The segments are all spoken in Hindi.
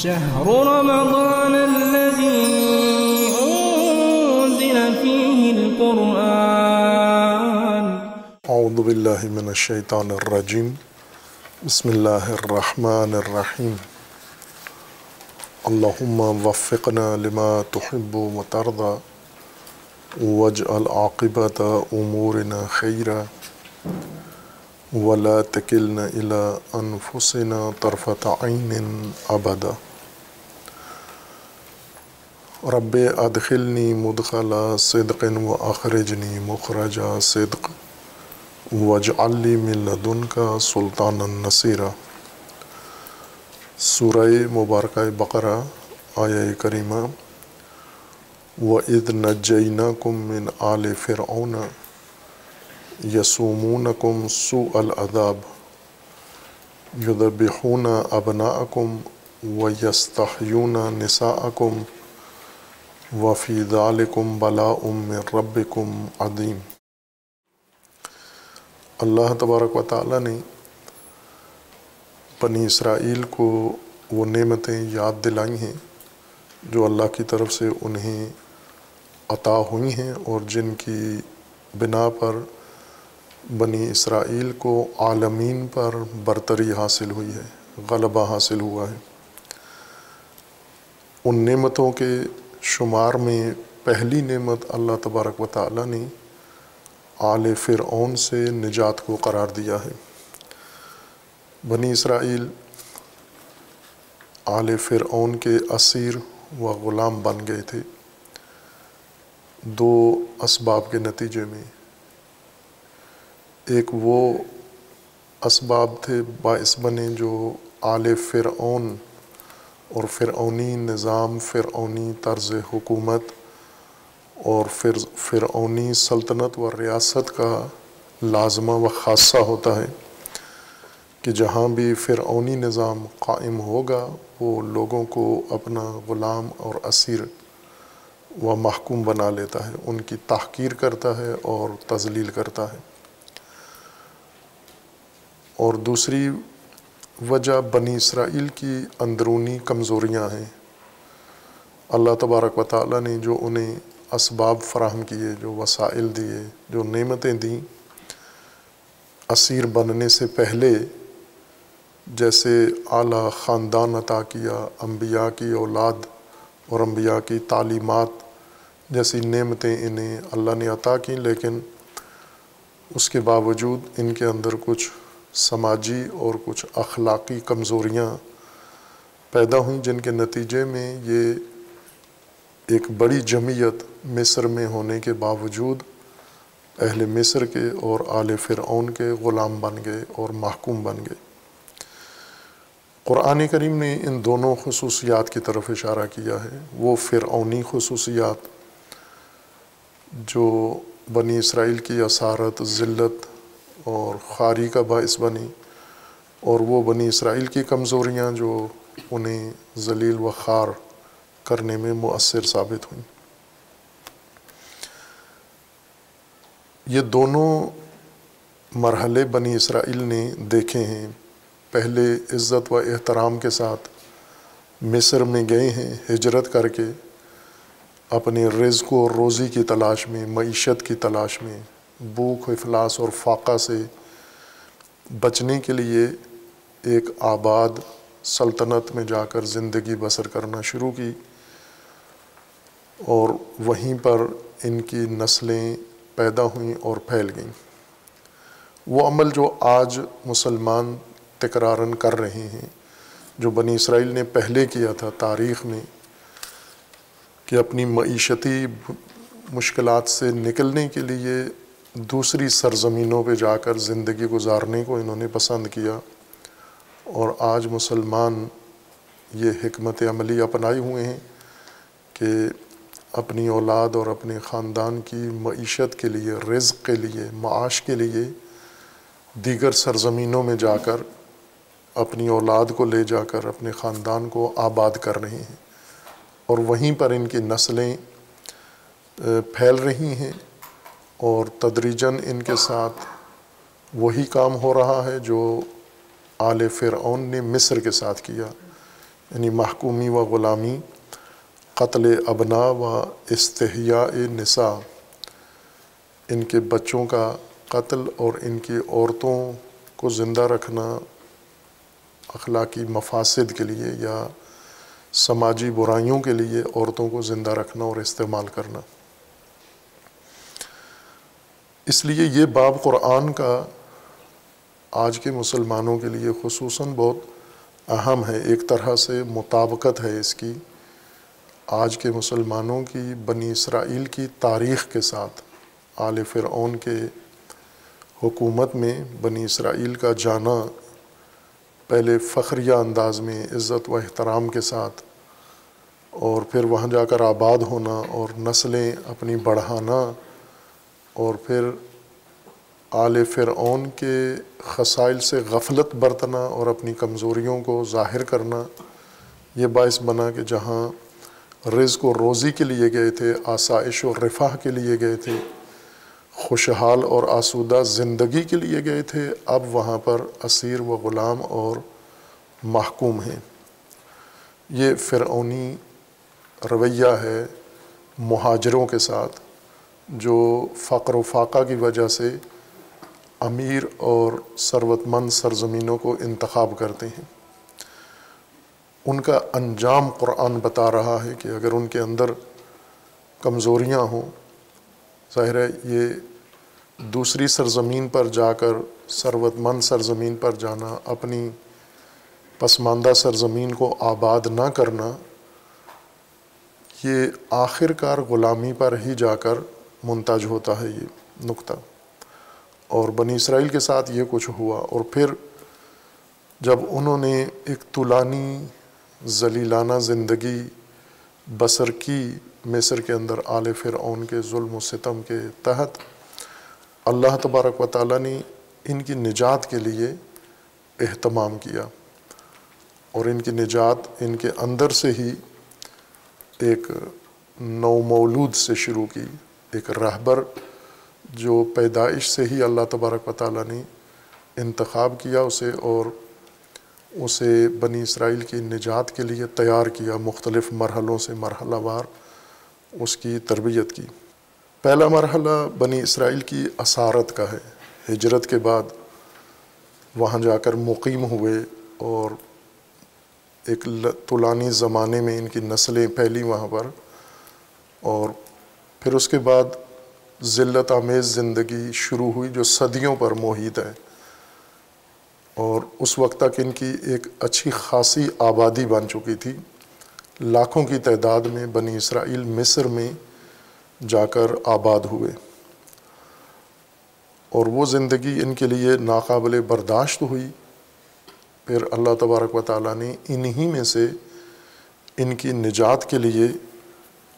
شهر رمضان الذي أنزل فيه القرآن. أعوذ بالله من الشيطان الرجيم. بسم الله الرحمن الرحيم. اللهم وفقنا لما تحب وترضى واجعل عاقبة أمورنا خيرا ولا تكلنا إلى أنفسنا طرفة عين أبدا. رب أدخلني مدخل صدق وأخرجني مخرج صدق واجعل لي من لدنك سلطانا نصيرا. सूरह मुबारक बकरा आया करीमा वइद नज्जैनाकुम मिन आले फ़िरऔन यसुमूनकुम सूअल अज़ाब युदब्बिहून अबनाअकुम वयस्तहयून निसाअकुम वफ़ी ज़ालिकुम बलाउम मिन रब्बिकुम अज़ीम। अल्लाह तबारक व तआला ने बनी इसराइल को वो नेमतें याद दिलाई हैं जो अल्लाह की तरफ़ से उन्हें अता हुई हैं और जिनकी बिना पर बनी इसराइल को आलमीन पर बरतरी हासिल हुई है, गलबा हासिल हुआ है। उन नेमतों के शुमार में पहली नेमत अल्लाह तबारक व तआला ने आले फ़िरऔन से निजात को करार दिया है। बनी इसराइल आले फ़िरऔन के असीर व ग़ुलाम बन गए थे दो असबाब के नतीजे में। एक वो असबाब थे बाइस बने जो आले फ़िरऔन और फ़िरऔनी निज़ाम, फ़िरऔनी तर्ज़ हुकूमत और फ़िरऔनी सल्तनत व रियासत का लाजमा व ख़ासा होता है कि जहाँ भी फ़िरऔनी निज़ाम कायम होगा वो लोगों को अपना ग़ुलाम और असीर व महकूम बना लेता है, उनकी तहक़ीर करता है और तज़लील करता है। और दूसरी वजह बनी इसराइल की अंदरूनी कमज़ोरियाँ हैं। अल्लाह तबारक व तआला ने जो उन्हें असबाब फ़राहम किए, जो वसाइल दिए, जो नेमतें दी असीर बनने से पहले, जैसे आला ख़ानदान अता किया, अम्बिया की औलाद और अम्बिया की तालीमात जैसी नेमतें इन्हें अल्लाह ने अता की, लेकिन उसके बावजूद इनके अंदर कुछ समाजी और कुछ अखलाकी कमज़ोरियाँ पैदा हुईं जिनके नतीजे में ये एक बड़ी जमीयत मिस्र में होने के बावजूद अहले मिस्र के और आले फ़िरऔन के ग़ुलाम बन गए और महकूम बन गए। क़ुरान करीम ने इन दोनों खसूसियात की तरफ इशारा किया है। वो फ़िरऔनी खसूसियात जो बनी इसराइल की असारत, ज़िल्लत और ख़ारी का बाइस बनी, और वो बनी इसराइल की कमज़ोरियाँ जो उन्हें ज़लील व ख़ार करने में मुअस्सर साबित हुईं। ये दोनों मरहले बनी इसराइल ने देखे हैं। पहले इज़्ज़त व एहतराम के साथ मिस्र में गए हैं हिजरत करके, अपने रिज़्क़ और रोज़ी की तलाश में, मईशत की तलाश में, भूख, इफ़लास और फाक़ा से बचने के लिए एक आबाद सल्तनत में जाकर ज़िंदगी बसर करना शुरू की और वहीं पर इनकी नस्लें पैदा हुई और फैल गईं। वो अमल जो आज मुसलमान तकरारन कर रहे हैं, जो बनी इसराइल ने पहले किया था तारीख़ में, कि अपनी मईशती मुश्किलात से निकलने के लिए दूसरी सरज़मीनों पे जाकर ज़िंदगी गुजारने को इन्होंने पसंद किया। और आज मुसलमान ये हिकमत अमली अपनाए हुए हैं कि अपनी औलाद और अपने ख़ानदान की मईशत के लिए, रिज़्क़ के लिए, माश के लिए दीगर सरज़मीनों में जाकर अपनी औलाद को ले जाकर अपने ख़ानदान को आबाद कर रहे हैं और वहीं पर इनकी नस्लें फैल रही हैं और तदरीजन इनके साथ वही काम हो रहा है जो आले फ़िरऔन ने मिस्र के साथ किया। यानी महकूमी व ग़ुलामी, क़त्ल अबना व इस्तिहया निसा, इनके बच्चों का कत्ल और इनकी औरतों को ज़िंदा रखना अखलाकी मफासिद के लिए या समाजी बुराइयों के लिए औरतों को ज़िंदा रखना और इस्तेमाल करना। इसलिए ये बाब क़ुरान का आज के मुसलमानों के लिए ख़ुसूसन बहुत अहम है। एक तरह से मुताबकत है इसकी आज के मुसलमानों की बनी इसराइल की तारीख़ के साथ। आले फ़िरऔन के हुकूमत में बनी इसराइल का जाना पहले फ़खरिया अंदाज़ में इज़्ज़त व एहतराम के साथ, और फिर वहाँ जाकर आबाद होना और नस्लें अपनी बढ़ाना, और फिर आले फ़िरऔन के खसाइल से गफलत बरतना और अपनी कमज़ोरियों को ज़ाहिर करना, ये बायस बना कि जहाँ रिज़्क़ और रोज़ी के लिए गए थे, आसाइश और रिफ़ाह के लिए गए थे, खुशहाल और आसूदा ज़िंदगी के लिए गए थे, अब वहाँ पर असीर व ग़ुलाम और महकूम हैं। ये फ़िरऔनी रवैया है मुहाजरों के साथ, जो फ़क़्र व फ़ाक़ा की वजह से अमीर और सरवतमंद सरज़मीनों को इंतख़ाब करते हैं। उनका अंजाम क़ुरान बता रहा है कि अगर उनके अंदर कमज़ोरियाँ हों, ज़ाहिर है ये दूसरी सरज़मीन पर जाकर सरवतमंद सरज़मीन पर जाना, अपनी पसमानदा सरज़मीन को आबाद ना करना, ये आखिरकार ग़ुलामी पर ही जाकर मुंतज होता है ये नुक्ता। और बनी इसराइल के साथ ये कुछ हुआ, और फिर जब उन्होंने एक तुलानी जलीलाना ज़िंदगी बसर की मिस्र के अंदर आले फ़िरऔन के जुल्म व सितम के तहत, अल्लाह तबारक व तआला ने इनकी निजात के लिए एहतमाम किया, और इनकी निजात इनके अंदर से ही एक नौमौलूद से शुरू की, एक रहबर जो पैदाइश से ही अल्लाह तबारक व तआला ने इंतखाब किया उसे, और उसे बनी इसराइल की निजात के लिए तैयार किया, मुख्तलिफ़ मरहलों से मरहलावार उसकी तरबियत की। पहला मरहला बनी इसराइल की असारत का है। हिजरत के बाद वहाँ जाकर मुक़ीम हुए, और एक तुलानी ज़माने में इनकी नस्लें फैली वहाँ पर, और फिर उसके बाद ज़िल्लत आमेज़ ज़िंदगी शुरू हुई जो सदियों पर मोहित है, और उस वक्त तक इनकी एक अच्छी खासी आबादी बन चुकी थी। लाखों की तादाद में बनी इसराइल मिस्र में जाकर आबाद हुए, और वो ज़िंदगी इनके लिए नाकाबिले बर्दाश्त हुई। फिर अल्लाह तबारक व तआला ने इन्हीं में से इनकी निजात के लिए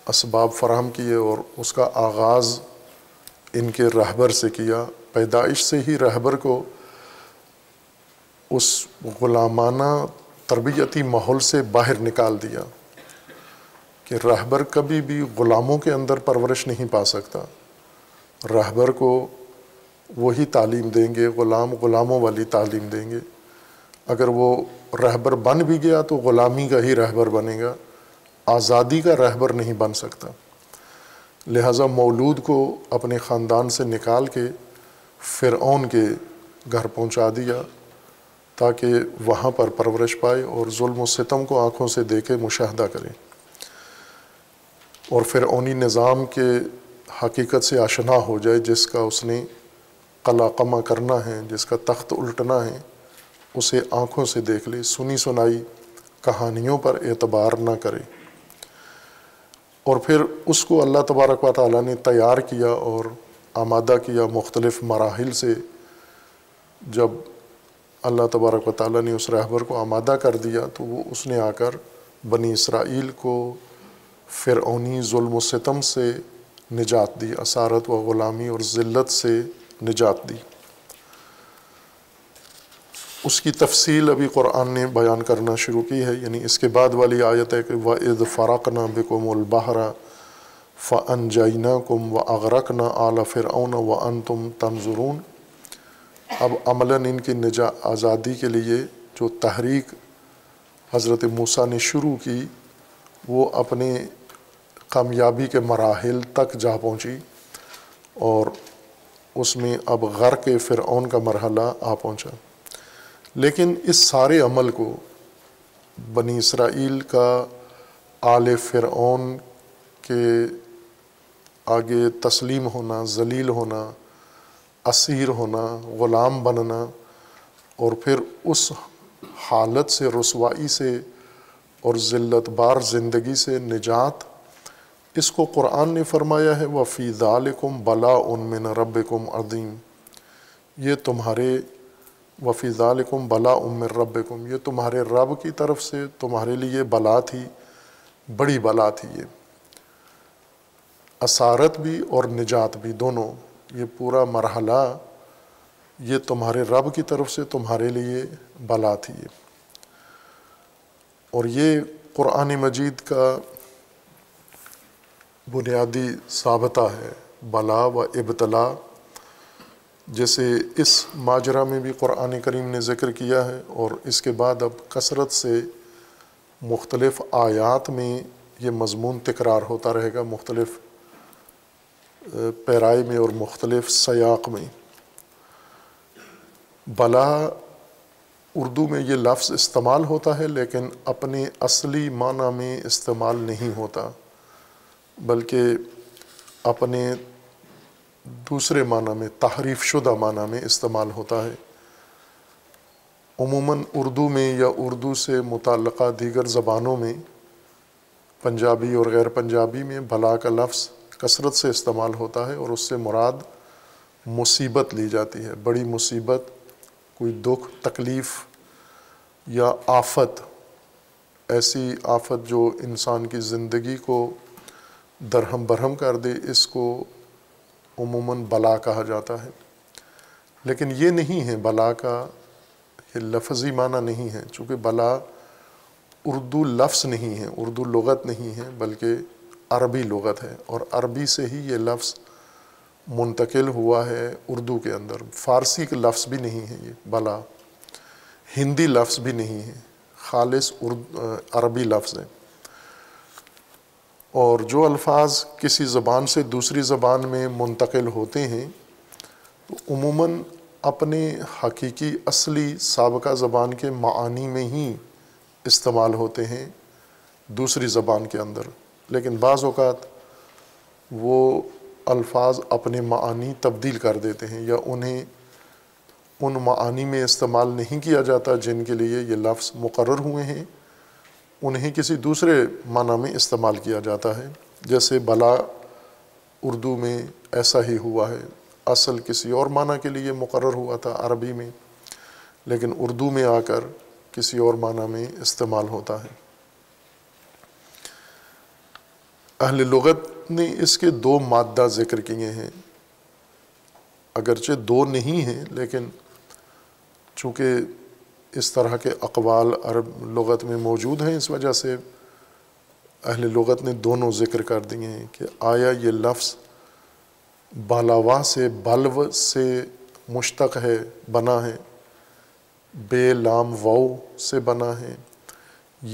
असबाब फराहम किए, और उसका आगाज़ इनके रहबर से किया। पैदाइश से ही रहबर को उस ग़ुलामाना तरबियती माहौल से बाहर निकाल दिया कि रहबर कभी भी ग़ुलामों के अंदर परवरिश नहीं पा सकता। रहबर को वही तालीम देंगे, ग़ुलाम ग़ुलामों वाली तालीम देंगे। अगर वो रहबर बन भी गया तो ग़ुलामी का ही रहबर बनेगा, आज़ादी का रहबर नहीं बन सकता। लिहाजा मौलूद को अपने ख़ानदान से निकाल के फ़िरऔन के घर पहुंचा दिया, ताकि वहाँ पर परवरिश पाए और जुल्म व सितम को आँखों से देखे, मुशाहदा करें, और फ़िरऔनी निज़ाम के हकीकत से आशना हो जाए, जिसका उसने कलाकमा करना है, जिसका तख्त उल्टना है, उसे आँखों से देख ले, सुनी सुनाई कहानियों पर एतबार ना करे। और फिर उसको अल्लाह तबारक व तआला ने तैयार किया और आमादा किया मुख्तलिफ़ मराहिल से। जब अल्लाह तबारक व तआला ने उस रहबर को आमादा कर दिया, तो वो उसने आकर बनी इसराइल को फ़िरऔनी जुल्म व सितम से निजात दी, असारत व ग़ुलामी और ज़िल्लत से निजात दी। उसकी तफसील अभी क़ुरान ने बयान करना शुरू की है, यानी इसके बाद वाली आयत है कि व इज़ फ़रक़ना बिकुमुल बहरा फ़अनजयनाकुम व अग़रक़ना आला फ़िरऔन व अंतुम तंज़ुरून। अब अमलन इनकी आज़ादी के लिए जो तहरीक हज़रत मूसा ने शुरू की वो अपने कामयाबी के मराहिल तक जा पहुँची और उसमें अब गर्क फ़िरऔन का मरहला आ पहुँचा। लेकिन इस सारे अमल को बनी इसराइल का आले फ़िरऔन के आगे तस्लीम होना, ज़लील होना, असीर होना, ग़ुलाम बनना और फिर उस हालत से, रुसवाई से और ज़िल्लत बार ज़िंदगी से निजात, इसको कुरान ने फरमाया है वफ़ी ज़ालिकुम बलाउन मिन रब्बिकुम अज़ीम। ये तुम्हारे वफ़ी ज़ालिकुम बलाउन मिन रब्बिकुम, ये तुम्हारे रब की तरफ से तुम्हारे लिए बला थी, बड़ी बला थी। ये असारत भी और निजात भी दोनों, ये पूरा मरहला ये तुम्हारे रब की तरफ से तुम्हारे लिए बला थी। और ये कुरान मजीद का बुनियादी साबता है, बला व इब्तला। जैसे इस माजरा में भी कुरान करीम ने ज़िक्र किया है और इसके बाद अब कसरत से मुख्तलिफ़ आयात में ये मज़मून तकरार होता रहेगा, मुख्तलिफ़ पैराई में और मुख्तलिफ़ सयाक़ में। बला उर्दू में ये लफ्ज़ इस्तेमाल होता है लेकिन अपने असली माना में इस्तेमाल नहीं होता, बल्कि अपने दूसरे माना में, तहरीफ़ शुदा माना में इस्तेमाल होता है। उमूमन उर्दू में या उर्दू से मुतल्लिक़ा दीगर ज़बानों में, पंजाबी और गैर पंजाबी में भला का लफ्ज़ कसरत से इस्तेमाल होता है और उससे मुराद मुसीबत ली जाती है, बड़ी मुसीबत, कोई दुख तकलीफ़ या आफत, ऐसी आफत जो इंसान की ज़िंदगी को दरहम बरहम कर दे, इसको उमूमन बला कहा जाता है। लेकिन ये नहीं है, बला का ये लफ्ज़ी माना नहीं है, चूँकि बला उर्दू लफ्ज़ नहीं है, उर्दू लुगत नहीं है, बल्कि अरबी लुगत है और अरबी से ही ये लफ्ज़ मुंतकिल हुआ है उर्दू के अंदर। फ़ारसी के लफ्ज़ भी नहीं है ये बला, हिंदी लफ्ज़ भी नहीं है, खालिस अरबी लफ्ज़ है। और जो अल्फाज किसी ज़बान से दूसरी ज़बान में मुंतकिल होते हैं तो उमूमन अपने हकीकी असली साबका ज़बान के मानी में ही इस्तेमाल होते हैं दूसरी ज़बान के अंदर। लेकिन बाज़ औक़ात वो अल्फाज अपने मानी तब्दील कर देते हैं या उन्हें उन मानी में इस्तेमाल नहीं किया जाता जिनके लिए ये लफ्ज़ मुकर्रर हुए हैं, उन्हें किसी दूसरे माना में इस्तेमाल किया जाता है। जैसे बला उर्दू में ऐसा ही हुआ है, असल किसी और माना के लिए मुकर्रर हुआ था अरबी में, लेकिन उर्दू में आकर किसी और माना में इस्तेमाल होता है। अहले लुगत ने इसके दो मादा ज़िक्र किए हैं, अगरचे दो नहीं हैं, लेकिन चूँकि इस तरह के अक़वाल अरब लुगत में मौजूद हैं, इस वजह से अहले लुगत ने दोनों ज़िक्र कर दिए हैं कि आया ये लफ्ज़ बालावा से, बलव से मुश्तक है, बना है, बे लाम वाओ से बना है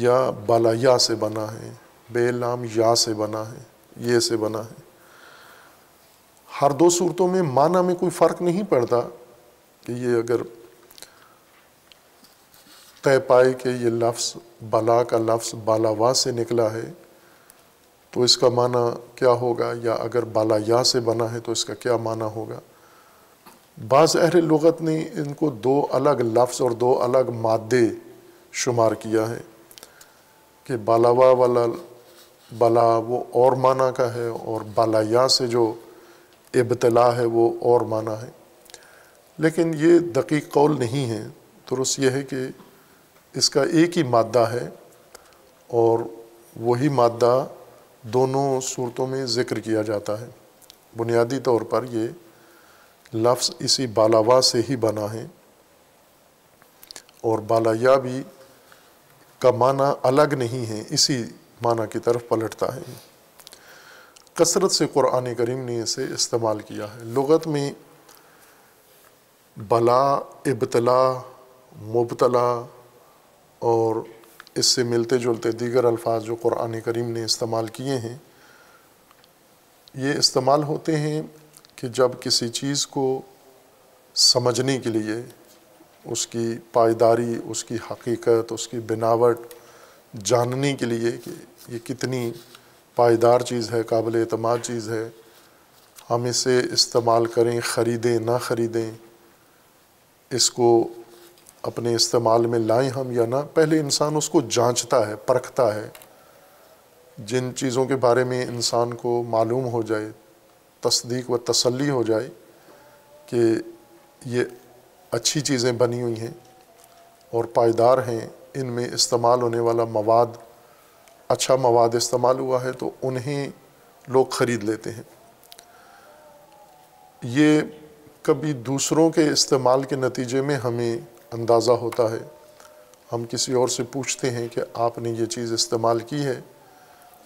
या बलाया से बना है, बे लाम या से बना है, ये से बना है। हर दो सूरतों में माना में कोई फ़र्क नहीं पड़ता कि ये अगर तय पाए कि ये लफ्ज़ बला का लफ्ज़ बालावा से निकला है तो इसका माना क्या होगा, या अगर बालाया से बना है तो इसका क्या माना होगा। बाज़ अहले लुगत ने इनको दो अलग लफ्ज़ और दो अलग मादे शुमार किया है कि बालावा वाला बला वो और माना का है और बालाया से जो इब्तला है वो और माना है। लेकिन ये दकीक कौल नहीं है, दुरुस्त यह है कि इसका एक ही मादा है और वही मादा दोनों सूरतों में ज़िक्र किया जाता है। बुनियादी तौर पर ये लफ्ज़ इसी बालावा से ही बना है और बालाया भी का माना अलग नहीं है, इसी माना की तरफ पलटता है। कसरत से कुरान करीम ने इसे इस्तेमाल किया है। लुगत में बला, इब्तला, मुबतला और इससे मिलते जुलते दीगर अल्फाज जो क़ुरान करीम ने इस्तेमाल किए हैं, ये इस्तेमाल होते हैं कि जब किसी चीज़ को समझने के लिए उसकी पायदारी, उसकी हकीकत, उसकी बनावट जानने के लिए कि ये कितनी पायदार चीज़ है, काबिल एतमाद चीज़ है, हम इसे इस्तेमाल करें, ख़रीदें ना ख़रीदें, इसको अपने इस्तेमाल में लाएं हम या ना, पहले इंसान उसको जांचता है, परखता है। जिन चीज़ों के बारे में इंसान को मालूम हो जाए, तस्दीक व तसल्ली हो जाए कि ये अच्छी चीज़ें बनी हुई हैं और पायदार हैं, इनमें इस्तेमाल होने वाला मवाद अच्छा मवाद इस्तेमाल हुआ है, तो उन्हें लोग ख़रीद लेते हैं। ये कभी दूसरों के इस्तेमाल के नतीजे में हमें अंदाज़ा होता है। हम किसी और से पूछते हैं कि आपने ये चीज़ इस्तेमाल की है,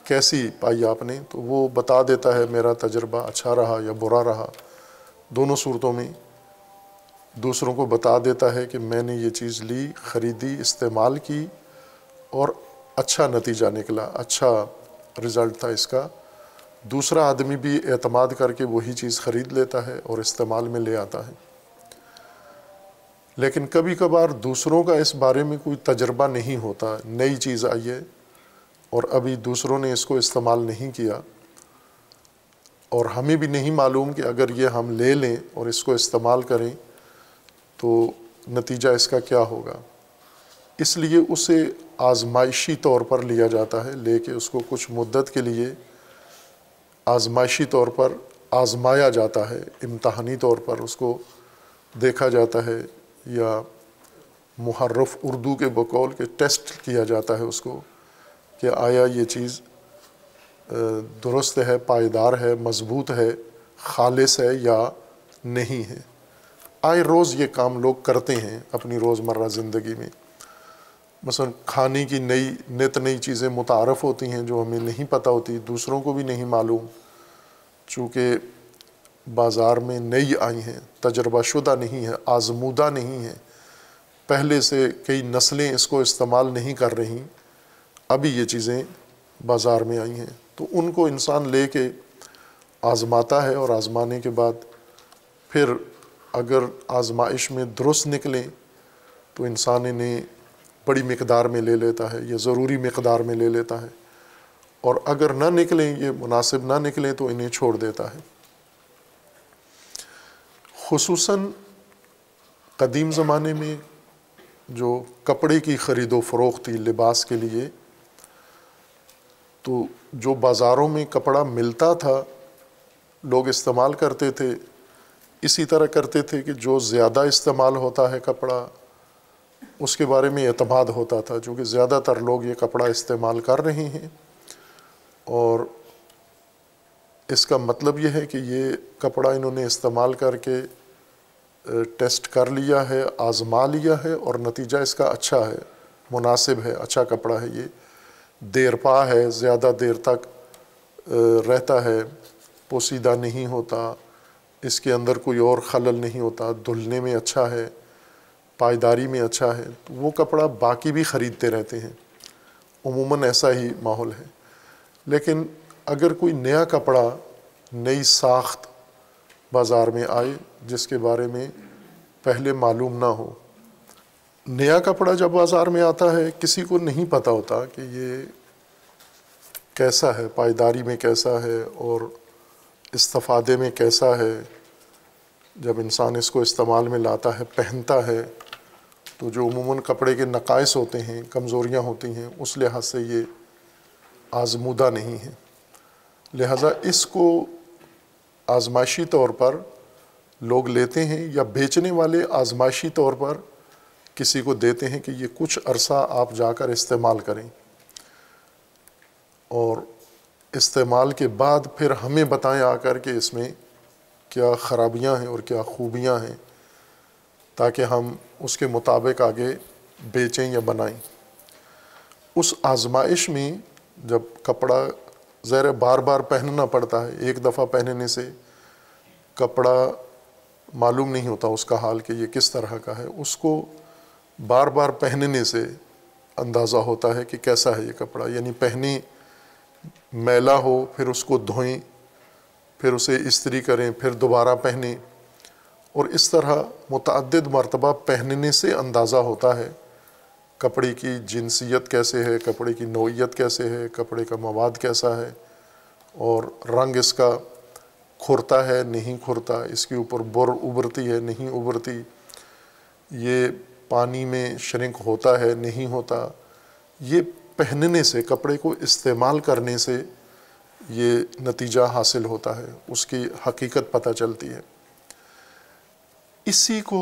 कैसी पाई आपने, तो वो बता देता है मेरा तजर्बा अच्छा रहा या बुरा रहा, दोनों सूरतों में दूसरों को बता देता है कि मैंने ये चीज़ ली, ख़रीदी, इस्तेमाल की और अच्छा नतीजा निकला, अच्छा रिज़ल्ट था इसका। दूसरा आदमी भी एतमाद करके वही चीज़ ख़रीद लेता है और इस्तेमाल में ले आता है। लेकिन कभी कभार दूसरों का इस बारे में कोई तजर्बा नहीं होता, नई चीज़ आई है और अभी दूसरों ने इसको इस्तेमाल नहीं किया और हमें भी नहीं मालूम कि अगर ये हम ले लें और इसको इस्तेमाल करें तो नतीजा इसका क्या होगा। इसलिए उसे आजमाइशी तौर पर लिया जाता है, लेके उसको कुछ मुद्दत के लिए आजमाइशी तौर पर आजमाया जाता है, इम्तहानी तौर पर उसको देखा जाता है, या मुहर्रफ़ उर्दू के बकौल के टेस्ट किया जाता है उसको कि आया ये चीज़ दुरुस्त है, पायदार है, मज़बूत है, खालिस है या नहीं है। आए रोज़ ये काम लोग करते हैं अपनी रोज़मर्रा ज़िंदगी में। मसलन खाने की नित नई चीज़ें मुतारफ़ होती हैं जो हमें नहीं पता होती, दूसरों को भी नहीं मालूम, चूँकि बाज़ार में नई आई हैं, तजर्बाशुदा नहीं है, आज़मूदा नहीं है, पहले से कई नस्लें इसको इस्तेमाल नहीं कर रहीं, अभी ये चीज़ें बाज़ार में आई हैं, तो उनको इंसान ले के आज़माता है और आज़माने के बाद फिर अगर आज़माइश में दुरुस्त निकलें तो इंसान इन्हें बड़ी मकदार में ले लेता है या ज़रूरी मकदार में ले लेता है, और अगर ना निकलें, ये मुनासिब ना निकलें, तो इन्हें छोड़ देता है। खुसूसन कदीम ज़माने में जो कपड़े की ख़रीदो फ़रोख्त थी लिबास के लिए, तो जो बाज़ारों में कपड़ा मिलता था लोग इस्तेमाल करते थे। इसी तरह करते थे कि जो ज़्यादा इस्तेमाल होता है कपड़ा, उसके बारे में एतमाद होता था, चूँकि ज़्यादातर लोग ये कपड़ा इस्तेमाल कर रहे हैं और इसका मतलब ये है कि ये कपड़ा इन्होंने इस्तेमाल करके टेस्ट कर लिया है, आज़मा लिया है और नतीजा इसका अच्छा है, मुनासिब है, अच्छा कपड़ा है, ये देरपा है, ज़्यादा देर तक रहता है, पोसीदा नहीं होता, इसके अंदर कोई और खलल नहीं होता, धुलने में अच्छा है, पायदारी में अच्छा है, तो वो कपड़ा बाकी भी ख़रीदते रहते हैं। उमूमन ऐसा ही माहौल है। लेकिन अगर कोई नया कपड़ा, नई साख्त बाज़ार में आए जिसके बारे में पहले मालूम ना हो, नया कपड़ा जब बाज़ार में आता है किसी को नहीं पता होता कि ये कैसा है, पायदारी में कैसा है और इस्तिफादे में कैसा है। जब इंसान इसको इस्तेमाल में लाता है, पहनता है, तो जो उमूमन कपड़े के नकाइस होते हैं, कमज़ोरियाँ होती हैं, उस लिहाज से ये आज़मूदा नहीं है। लिहाजा इसको आज़माइशी तौर पर लोग लेते हैं या बेचने वाले आज़माइशी तौर पर किसी को देते हैं कि ये कुछ अरसा आप जाकर इस्तेमाल करें और इस्तेमाल के बाद फिर हमें बताएं आकर के इसमें क्या ख़राबियां हैं और क्या ख़ूबियां हैं, ताकि हम उसके मुताबिक आगे बेचें या बनाएं। उस आज़माइश में जब कपड़ा ज़रा बार बार पहनना पड़ता है, एक दफ़ा पहनने से कपड़ा मालूम नहीं होता उसका हाल कि ये किस तरह का है, उसको बार बार पहनने से अंदाज़ा होता है कि कैसा है ये कपड़ा, यानी पहनी मैला हो फिर उसको धोएं, फिर उसे इस्त्री करें, फिर दोबारा पहने, और इस तरह मुतअद्दिद मरतबा पहनने से अंदाज़ा होता है कपड़े की जिनसियत कैसे है, कपड़े की नौइयत कैसे है, कपड़े का मवाद कैसा है और रंग इसका खुरता है नहीं खुरता, इसके ऊपर बुर उबरती है नहीं उबरती, ये पानी में श्रिंक होता है नहीं होता। ये पहनने से, कपड़े को इस्तेमाल करने से ये नतीजा हासिल होता है, उसकी हकीकत पता चलती है। इसी को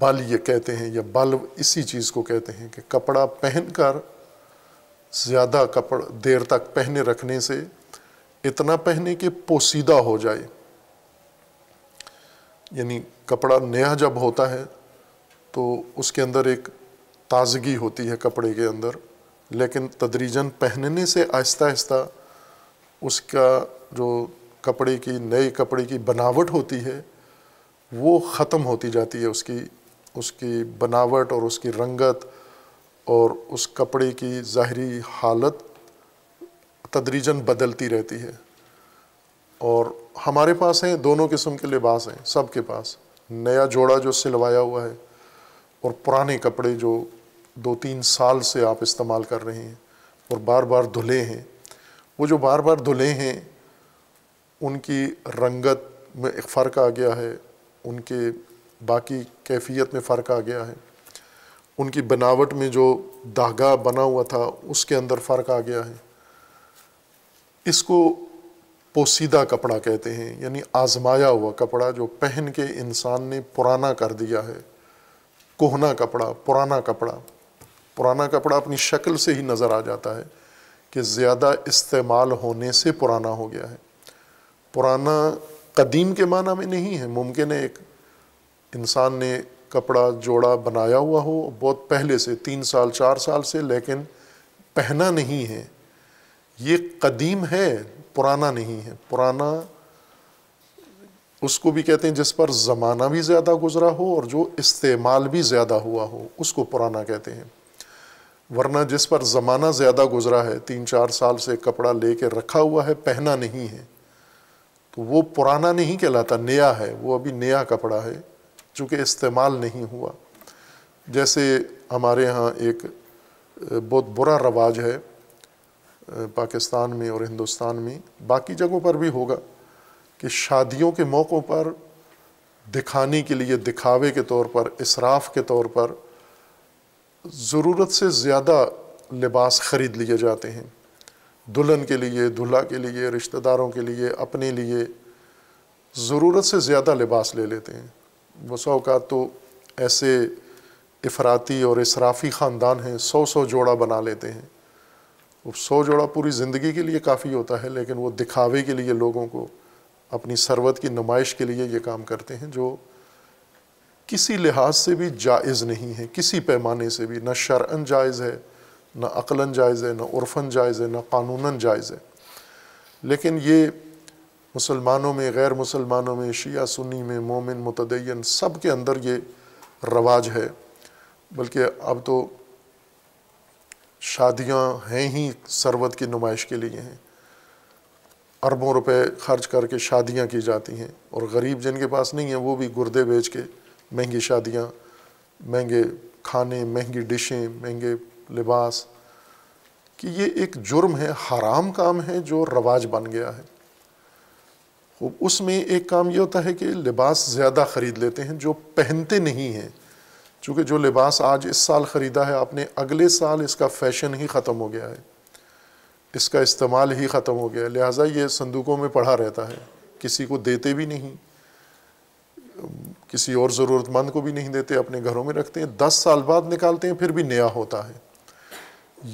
बल ये कहते हैं या बल इसी चीज़ को कहते हैं कि कपड़ा पहनकर ज़्यादा देर तक पहने रखने से इतना पहने के पोसीदा हो जाए, यानी कपड़ा नया जब होता है तो उसके अंदर एक ताज़गी होती है कपड़े के अंदर, लेकिन तदरीजन पहनने से आहिस्ता आहिस्ता उसका जो कपड़े की नए कपड़े की बनावट होती है वो ख़त्म होती जाती है, उसकी बनावट और उसकी रंगत और उस कपड़े की ज़ाहरी हालत तदरीजन बदलती रहती है। और हमारे पास हैं दोनों किस्म के लिबास हैं, सब के पास, नया जोड़ा जो सिलवाया हुआ है और पुराने कपड़े जो 2-3 साल से आप इस्तेमाल कर रहे हैं और बार बार धुले हैं। वो जो बार बार धुले हैं उनकी रंगत में एक फ़र्क आ गया है, उनके बाकी कैफियत में फ़र्क आ गया है, उनकी बनावट में जो धागा बना हुआ था उसके अंदर फ़र्क आ गया है। इसको पोसीदा कपड़ा कहते हैं, यानी आजमाया हुआ कपड़ा जो पहन के इंसान ने पुराना कर दिया है, कोहना कपड़ा, पुराना कपड़ा। पुराना कपड़ा अपनी शक्ल से ही नज़र आ जाता है कि ज़्यादा इस्तेमाल होने से पुराना हो गया है। पुराना कदीम के माना में नहीं है, मुमकिन है एक इंसान ने कपड़ा जोड़ा बनाया हुआ हो बहुत पहले से, 3 साल 4 साल से, लेकिन पहना नहीं है, ये कदीम है, पुराना नहीं है। पुराना उसको भी कहते हैं जिस पर ज़माना भी ज़्यादा गुजरा हो और जो इस्तेमाल भी ज़्यादा हुआ हो, उसको पुराना कहते हैं। वरना जिस पर ज़माना ज़्यादा गुजरा है, 3-4 साल से कपड़ा लेके रखा हुआ है, पहना नहीं है, तो वो पुराना नहीं कहलाता, नया है, वो अभी नया कपड़ा है चूँकि इस्तेमाल नहीं हुआ। जैसे हमारे यहाँ एक बहुत बुरा रवाज है पाकिस्तान में और हिंदुस्तान में, बाकी जगहों पर भी होगा, कि शादियों के मौक़ों पर दिखाने के लिए, दिखावे के तौर पर, इसराफ के तौर पर ज़रूरत से ज़्यादा लिबास ख़रीद लिए जाते हैं, दुल्हन के लिए, दूल्हा के लिए, रिश्तेदारों के लिए, अपने लिए ज़रूरत से ज़्यादा लिबास ले लेते हैं। बसा औक़ात तो ऐसे इफ़राती और इसराफ़ी ख़ानदान हैं, 100-100 जोड़ा बना लेते हैं। 100 जोड़ा पूरी ज़िंदगी के लिए काफ़ी होता है, लेकिन वो दिखावे के लिए, लोगों को अपनी सरवत की नुमाइश के लिए ये काम करते हैं, जो किसी लिहाज से भी जायज़ नहीं है, किसी पैमाने से भी, ना शरअन जायज़ है, ना अक़लन जायज़ है, ना उर्फ़न जायज़ है, ना क़ानूनन जायज़ है। लेकिन ये मुसलमानों में, गैर मुसलमानों में, शिया सुन्नी में, मोमिन मुतदय्यन, सब के अंदर ये रवाज है। बल्कि अब तो शादियाँ हैं ही सरवत की नुमाइश के लिए हैं, अरबों रुपए खर्च करके शादियाँ की जाती हैं और ग़रीब जिनके पास नहीं है वो भी गुर्दे बेच के महंगी शादियाँ, महंगे खाने, महंगी डिशें, महंगे लिबास, कि ये एक जुर्म है, हराम काम है जो रवाज बन गया है। खूब उसमें एक काम ये होता है कि लिबास ज़्यादा ख़रीद लेते हैं जो पहनते नहीं हैं, क्योंकि जो लिबास आज इस साल ख़रीदा है आपने, अगले साल इसका फ़ैशन ही ख़त्म हो गया है, इसका इस्तेमाल ही ख़त्म हो गया है, लिहाजा ये संदूकों में पड़ा रहता है, किसी को देते भी नहीं, किसी और ज़रूरतमंद को भी नहीं देते, अपने घरों में रखते हैं, 10 साल बाद निकालते हैं फिर भी नया होता है।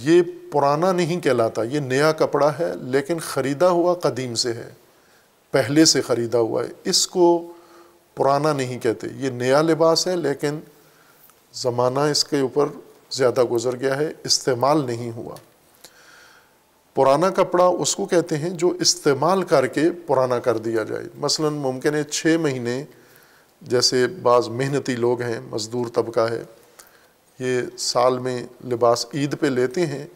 ये पुराना नहीं कहलाता, ये नया कपड़ा है, लेकिन ख़रीदा हुआ कदीम से है, पहले से ख़रीदा हुआ है, इसको पुराना नहीं कहते। ये नया लिबास है लेकिन ज़माना इसके ऊपर ज़्यादा गुजर गया है, इस्तेमाल नहीं हुआ। पुराना कपड़ा उसको कहते हैं जो इस्तेमाल करके पुराना कर दिया जाए। मसलन मुमकिन है 6 महीने, जैसे बाज़ मेहनती लोग हैं, मज़दूर तबका है, ये साल में लिबास ईद पे लेते हैं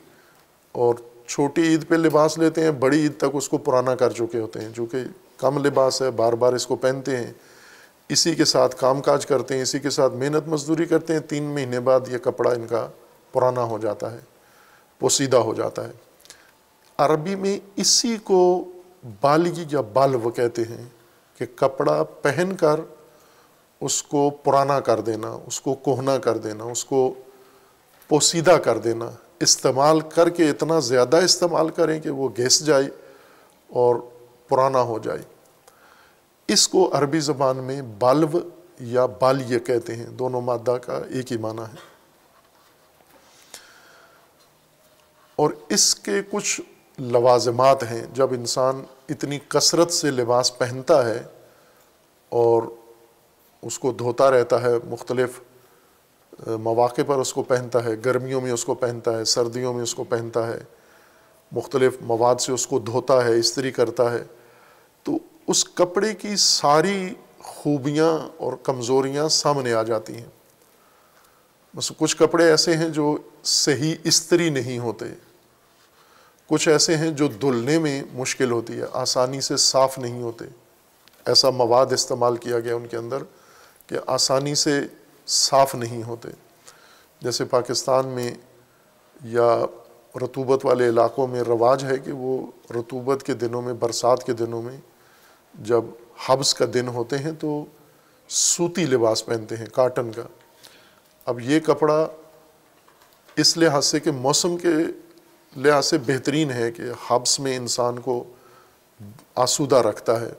और छोटी ईद पे लिबास लेते हैं, बड़ी ईद तक उसको पुराना कर चुके होते हैं, जो कि कम लिबास है, बार बार इसको पहनते हैं, इसी के साथ कामकाज करते हैं, इसी के साथ मेहनत मजदूरी करते हैं। 3 महीने बाद ये कपड़ा इनका पुराना हो जाता है, पोसीदा हो जाता है। अरबी में इसी को बालगी या बालव कहते हैं कि कपड़ा पहनकर उसको पुराना कर देना, उसको कोहना कर देना, उसको पोसीदा कर देना। इस्तेमाल करके इतना ज़्यादा इस्तेमाल करें कि वो घिस जाए और पुराना हो जाए। इसको अरबी ज़बान में बालव या बालिय कहते हैं, दोनों मादा का एक ही माना है। और इसके कुछ लवाजमात हैं। जब इंसान इतनी कसरत से लिबास पहनता है और उसको धोता रहता है, मुख्तलिफ मौक़े पर उसको पहनता है, गर्मियों में उसको पहनता है, सर्दियों में उसको पहनता है, मुख्तलिफ मवाद से उसको धोता है, इस्त्री करता है, तो उस कपड़े की सारी खूबियाँ और कमज़ोरियाँ सामने आ जाती हैं। बस कुछ कपड़े ऐसे हैं जो सही इस्त्री नहीं होते, कुछ ऐसे हैं जो धुलने में मुश्किल होती है, आसानी से साफ़ नहीं होते, ऐसा मवाद इस्तेमाल किया गया उनके अंदर कि आसानी से साफ़ नहीं होते। जैसे पाकिस्तान में या रतूबत वाले इलाक़ों में रवाज है कि वो रतूबत के दिनों में, बरसात के दिनों में, जब हब्स का दिन होते हैं तो सूती लिबास पहनते हैं, काटन का। अब ये कपड़ा इस लिहाज से कि मौसम के लिहाज से बेहतरीन है कि हब्स में इंसान को आसूदा रखता है,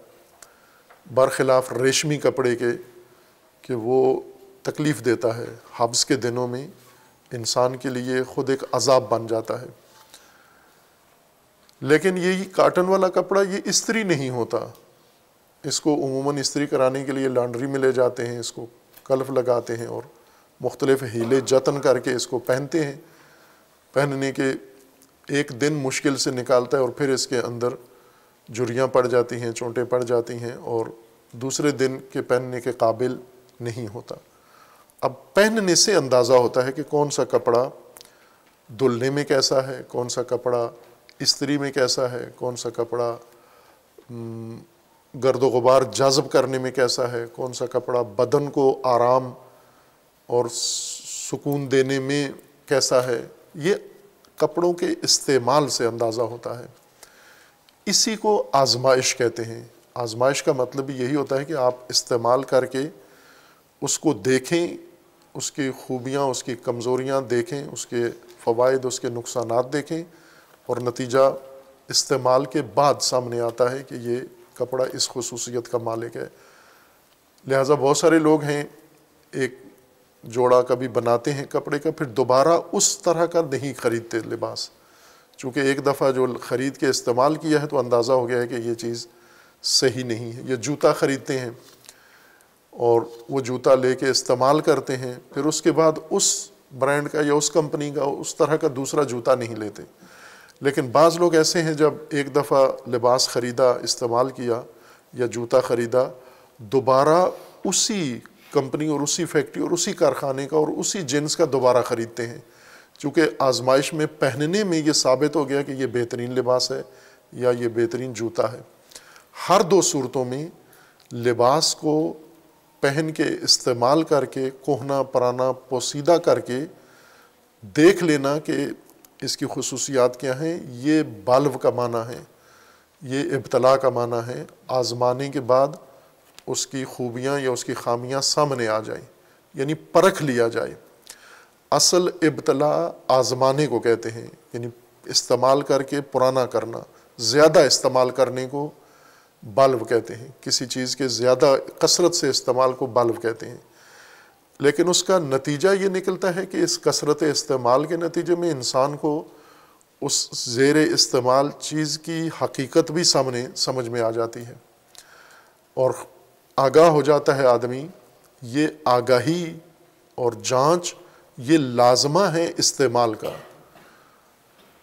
बरखिलाफ रेशमी कपड़े के कि वो तकलीफ़ देता है, हब्स के दिनों में इंसान के लिए ख़ुद एक अजाब बन जाता है। लेकिन ये काटन वाला कपड़ा ये इस्त्री नहीं होता, इसको उमूमन इस्त्री कराने के लिए लॉन्ड्री में ले जाते हैं, इसको कल्फ लगाते हैं और मुख्तलिफ हीले जतन करके इसको पहनते हैं। पहनने के एक दिन मुश्किल से निकालता है और फिर इसके अंदर झुर्रियाँ पड़ जाती हैं, चोंटें पड़ जाती हैं और दूसरे दिन के पहनने के काबिल नहीं होता। अब पहनने से अंदाज़ा होता है कि कौन सा कपड़ा धुलने में कैसा है, कौन सा कपड़ा इस्त्री में कैसा है, कौन सा कपड़ा गर्द गुबार जज़ब करने में कैसा है, कौन सा कपड़ा बदन को आराम और सुकून देने में कैसा है। ये कपड़ों के इस्तेमाल से अंदाज़ा होता है। इसी को आजमाइश कहते हैं। आजमाइश का मतलब यही होता है कि आप इस्तेमाल करके उसको देखें, उसकी खूबियाँ, उसकी कमज़ोरियाँ देखें, उसके फ़वाइद, उसके नुकसानात देखें और नतीजा इस्तेमाल के बाद सामने आता है कि ये कपड़ा इस खसूसियत का मालिक है। लिहाजा बहुत सारे लोग हैं एक जोड़ा कभी बनाते हैं कपड़े का, फिर दोबारा उस तरह का नहीं ख़रीदते लिबास, चूँकि एक दफ़ा जो ख़रीद के इस्तेमाल किया है तो अंदाज़ा हो गया है कि ये चीज़ सही नहीं है। ये जूता ख़रीदते हैं और वो जूता लेके इस्तेमाल करते हैं, फिर उसके बाद उस ब्रांड का या उस कंपनी का उस तरह का दूसरा जूता नहीं लेते। लेकिन बाज़ लोग ऐसे हैं जब एक दफ़ा लिबास ख़रीदा, इस्तेमाल किया या जूता ख़रीदा, दोबारा उसी कंपनी और उसी फैक्ट्री और उसी कारखाने का और उसी जिन्स का दोबारा ख़रीदते हैं, चूँकि आजमाइश में पहनने में ये साबित हो गया कि ये बेहतरीन लिबास है या ये बेहतरीन जूता है। हर दो सूरतों में लिबास को पहन के, इस्तेमाल करके, कोहना पराना पोसीदा करके देख लेना कि इसकी खसूसियात क्या हैं, ये बालव का माना है, ये इब्तला का माना है। आजमाने के बाद उसकी खूबियाँ या उसकी खामियाँ सामने आ जाएं, यानी परख लिया जाए। असल इब्तला आजमाने को कहते हैं, यानी इस्तेमाल करके पुराना करना, ज़्यादा इस्तेमाल करने को बालव कहते हैं, किसी चीज़ के ज़्यादा कसरत से इस्तेमाल को बालव कहते हैं। लेकिन उसका नतीजा ये निकलता है कि इस कसरत इस्तेमाल के नतीजे में इंसान को उस ज़ेर इस्तेमाल चीज़ की हकीकत भी सामने समझ में आ जाती है और आगाह हो जाता है आदमी। ये आगाही और जांच ये लाजमा है इस्तेमाल का,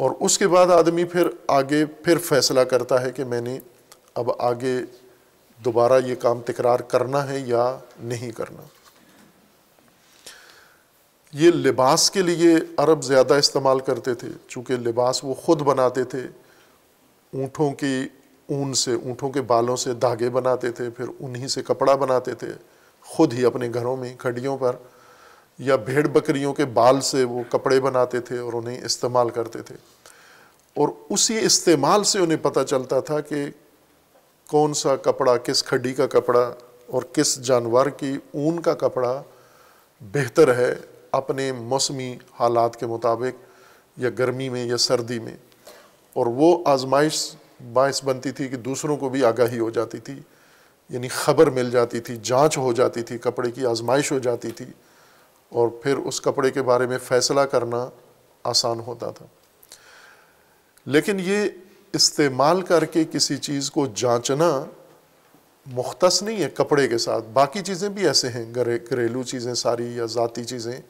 और उसके बाद आदमी फिर आगे फिर फैसला करता है कि मैंने अब आगे दोबारा ये काम तकरार करना है या नहीं करना। ये लिबास के लिए अरब ज़्यादा इस्तेमाल करते थे, चूँकि लिबास वो ख़ुद बनाते थे, ऊँटों की ऊन से, ऊँटों के बालों से धागे बनाते थे, फिर उन्हीं से कपड़ा बनाते थे ख़ुद ही अपने घरों में खड्डियों पर, या भेड़ बकरियों के बाल से वो कपड़े बनाते थे और उन्हें इस्तेमाल करते थे। और उसी इस्तेमाल से उन्हें पता चलता था कि कौन सा कपड़ा, किस खड्डी का कपड़ा और किस जानवर की ऊन का कपड़ा बेहतर है अपने मौसमी हालात के मुताबिक, या गर्मी में या सर्दी में। और वो आजमाइश बाइस बनती थी कि दूसरों को भी आगाही हो जाती थी, यानी ख़बर मिल जाती थी, जांच हो जाती थी, कपड़े की आजमाइश हो जाती थी और फिर उस कपड़े के बारे में फ़ैसला करना आसान होता था। लेकिन ये इस्तेमाल करके किसी चीज़ को जांचना मुख्तस नहीं है कपड़े के साथ, बाकी चीज़ें भी ऐसे हैं, घरेलू चीज़ें सारी या ज़ाती चीज़ें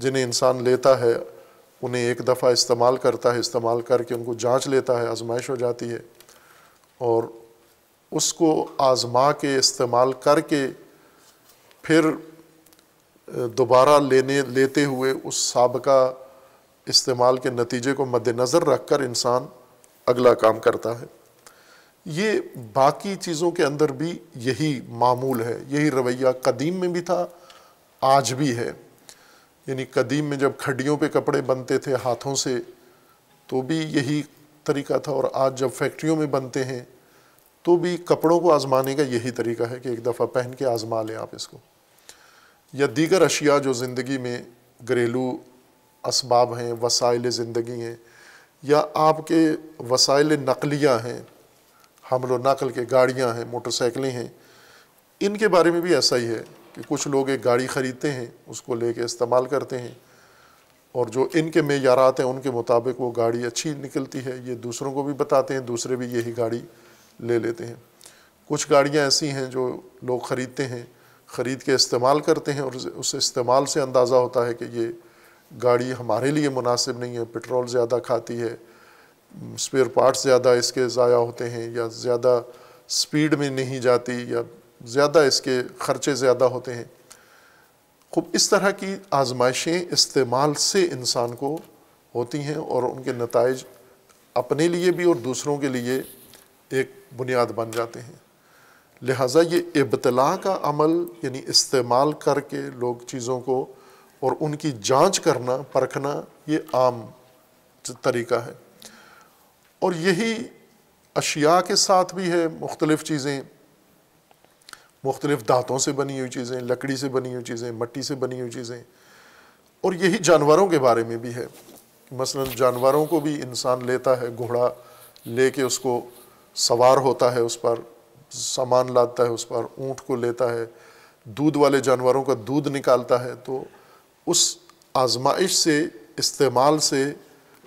जिन्हें इंसान लेता है, उन्हें एक दफ़ा इस्तेमाल करता है, इस्तेमाल करके उनको जांच लेता है, आजमाइश हो जाती है और उसको आजमा के इस्तेमाल करके फिर दोबारा लेते हुए उस साबका इस्तेमाल के नतीजे को मद्देनज़र रख कर इंसान अगला काम करता है। ये बाकी चीज़ों के अंदर भी यही मामूल है, यही रवैया कदीम में भी था, आज भी है। यानी कदीम में जब खड्डियों पे कपड़े बनते थे हाथों से तो भी यही तरीका था, और आज जब फैक्ट्रियों में बनते हैं तो भी कपड़ों को आजमाने का यही तरीका है कि एक दफ़ा पहन के आजमा लें आप इसको। या दीगर अशिया जो ज़िंदगी में घरेलू असबाब हैं, वसाइल ज़िंदगी हैं, या आपके वसाइल नकलिया हैं, हमल व नकल के गाड़ियाँ हैं, मोटरसाइकिलें हैं, इनके बारे में भी ऐसा ही है कि कुछ लोग एक गाड़ी ख़रीदते हैं, उसको लेके इस्तेमाल करते हैं और जो इनके मेयारात हैं उनके मुताबिक वो गाड़ी अच्छी निकलती है, ये दूसरों को भी बताते हैं, दूसरे भी यही गाड़ी ले लेते हैं। कुछ गाड़ियाँ ऐसी हैं जो लोग ख़रीदते हैं, ख़रीद के इस्तेमाल करते हैं और उस इस्तेमाल से अंदाज़ा होता है कि ये गाड़ी हमारे लिए मुनासिब नहीं है, पेट्रोल ज़्यादा खाती है, स्पेयर पार्ट्स ज़्यादा इसके ज़ाया होते हैं, या ज़्यादा स्पीड में नहीं जाती, या ज़्यादा इसके ख़र्चे ज़्यादा होते हैं। खूब इस तरह की आजमाइशें इस्तेमाल से इंसान को होती हैं और उनके नताइज अपने लिए भी और दूसरों के लिए एक बुनियाद बन जाते हैं। लिहाजा ये इब्तला का अमल, यानी इस्तेमाल करके लोग चीज़ों को और उनकी जांच करना, परखना, ये आम तरीका है। और यही अशिया के साथ भी है, मुख्तलिफ़ चीज़ें, मुख्तलिफ़ धातों से बनी हुई चीज़ें, लकड़ी से बनी हुई चीज़ें, मट्टी से बनी हुई चीज़ें। और यही जानवरों के बारे में भी है, मसलन जानवरों को भी इंसान लेता है, घोड़ा लेके उसको सवार होता है, उस पर सामान लादता है, उस पर ऊँट को लेता है, दूध वाले जानवरों का दूध निकालता है। तो उस आजमाइश से, इस्तेमाल से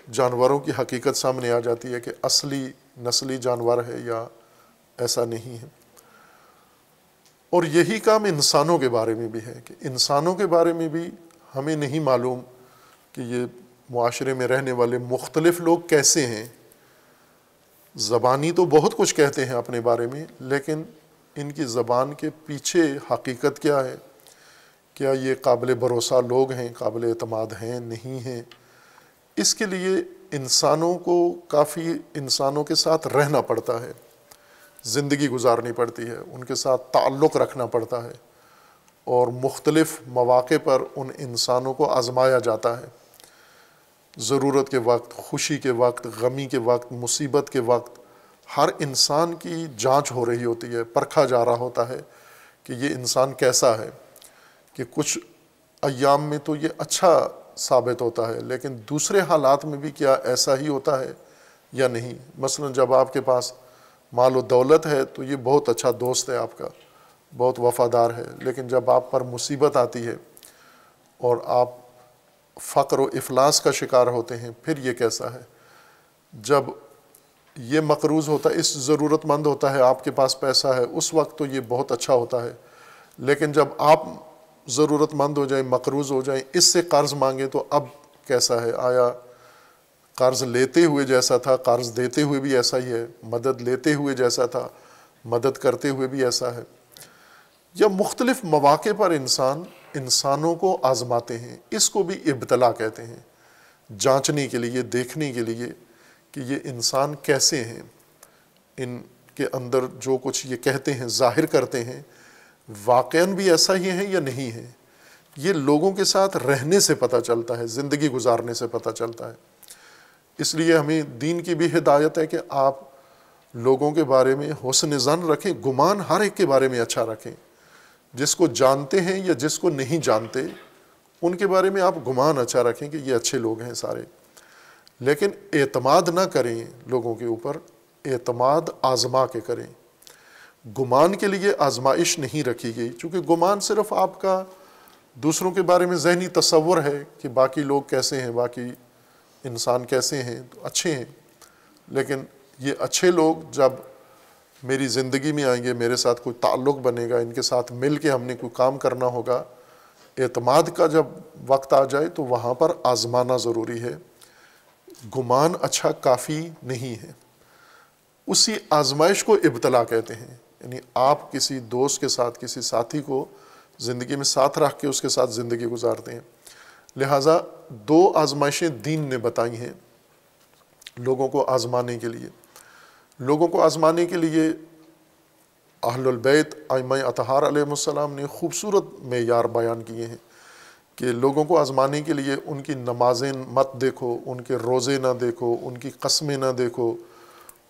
जानवरों की हकीकत सामने आ जाती है कि असली नस्ली जानवर है या ऐसा नहीं है। और यही काम इंसानों के बारे में भी है कि इंसानों के बारे में भी हमें नहीं मालूम कि ये मुआशरे में रहने वाले मुख्तलिफ़ लोग कैसे हैं। ज़बानी तो बहुत कुछ कहते हैं अपने बारे में, लेकिन इनकी ज़बान के पीछे हकीकत क्या है, क्या ये काबिल भरोसा लोग हैं, काबिल एतमाद हैं, नहीं हैं। इसके लिए इंसानों को काफ़ी इंसानों के साथ रहना पड़ता है, ज़िंदगी गुजारनी पड़ती है, उनके साथ ताल्लुक़ रखना पड़ता है और मुख्तलिफ़ मौक़े पर उन इंसानों को आज़माया जाता है। ज़रूरत के वक्त, खुशी के वक्त, गमी के वक्त, मुसीबत के वक्त, हर इंसान की जाँच हो रही होती है, परखा जा रहा होता है कि ये इंसान कैसा है। कि कुछ अय्याम में तो ये अच्छा साबित होता है, लेकिन दूसरे हालात में भी क्या ऐसा ही होता है या नहीं। मसलन जब आपके पास माल और दौलत है तो ये बहुत अच्छा दोस्त है आपका, बहुत वफ़ादार है, लेकिन जब आप पर मुसीबत आती है और आप फ़क़्र और इफ़लास का शिकार होते हैं, फिर ये कैसा है। जब ये मकरूज़ होता है, इस ज़रूरतमंद होता है, आपके पास पैसा है, उस वक्त तो ये बहुत अच्छा होता है, लेकिन जब आप ज़रूरतमंद हो जाए, मकरूज़ हो जाए, इससे कर्ज़ मांगे तो अब कैसा है। आया कर्ज़ लेते हुए जैसा था, कर्ज़ देते हुए भी ऐसा ही है, मदद लेते हुए जैसा था, मदद करते हुए भी ऐसा है। या मुख्तलिफ़ मौक़े पर इंसान इंसानों को आजमाते हैं, इसको भी इब्तला कहते हैं, जांचने के लिए, देखने के लिए कि ये इंसान कैसे हैं, इनके अंदर जो कुछ ये कहते हैं, जाहिर करते हैं, वाकयन भी ऐसा ही है या नहीं है। ये लोगों के साथ रहने से पता चलता है, ज़िंदगी गुजारने से पता चलता है। इसलिए हमें दीन की भी हिदायत है कि आप लोगों के बारे में हुस्न ज़न रखें, गुमान हर एक के बारे में अच्छा रखें। जिसको जानते हैं या जिसको नहीं जानते उनके बारे में आप गुमान अच्छा रखें कि ये अच्छे लोग हैं सारे, लेकिन एतमाद ना करें लोगों के ऊपर, एतमाद आजमा के करें। गुमान के लिए आजमाइश नहीं रखी गई, चूँकि गुमान सिर्फ़ आपका दूसरों के बारे में ज़हनी तसव्वुर है कि बाकी लोग कैसे हैं, बाकी इंसान कैसे हैं, तो अच्छे हैं, लेकिन ये अच्छे लोग जब मेरी ज़िंदगी में आएंगे, मेरे साथ कोई ताल्लुक़ बनेगा, इनके साथ मिल के हमने कोई काम करना होगा, एतमाद का जब वक्त आ जाए तो वहाँ पर आज़माना ज़रूरी है। गुमान अच्छा काफ़ी नहीं है। उसी आज़माइश को इब्तला कहते हैं, यानी आप किसी दोस्त के साथ, किसी साथी को ज़िंदगी में साथ रख के उसके साथ ज़िंदगी गुजारते हैं। लिहाजा दो आज़माइशें दीन ने बताई हैं लोगों को आज़माने के लिए। लोगों को आज़माने के लिए अहलुल बैत आइम्मा-ए अतहार अलैहिमुस्सलाम ने खूबसूरत मेयार बयान किए हैं कि लोगों को आज़माने के लिए उनकी नमाजें मत देखो, उनके रोज़े ना देखो, उनकी कस्में ना देखो,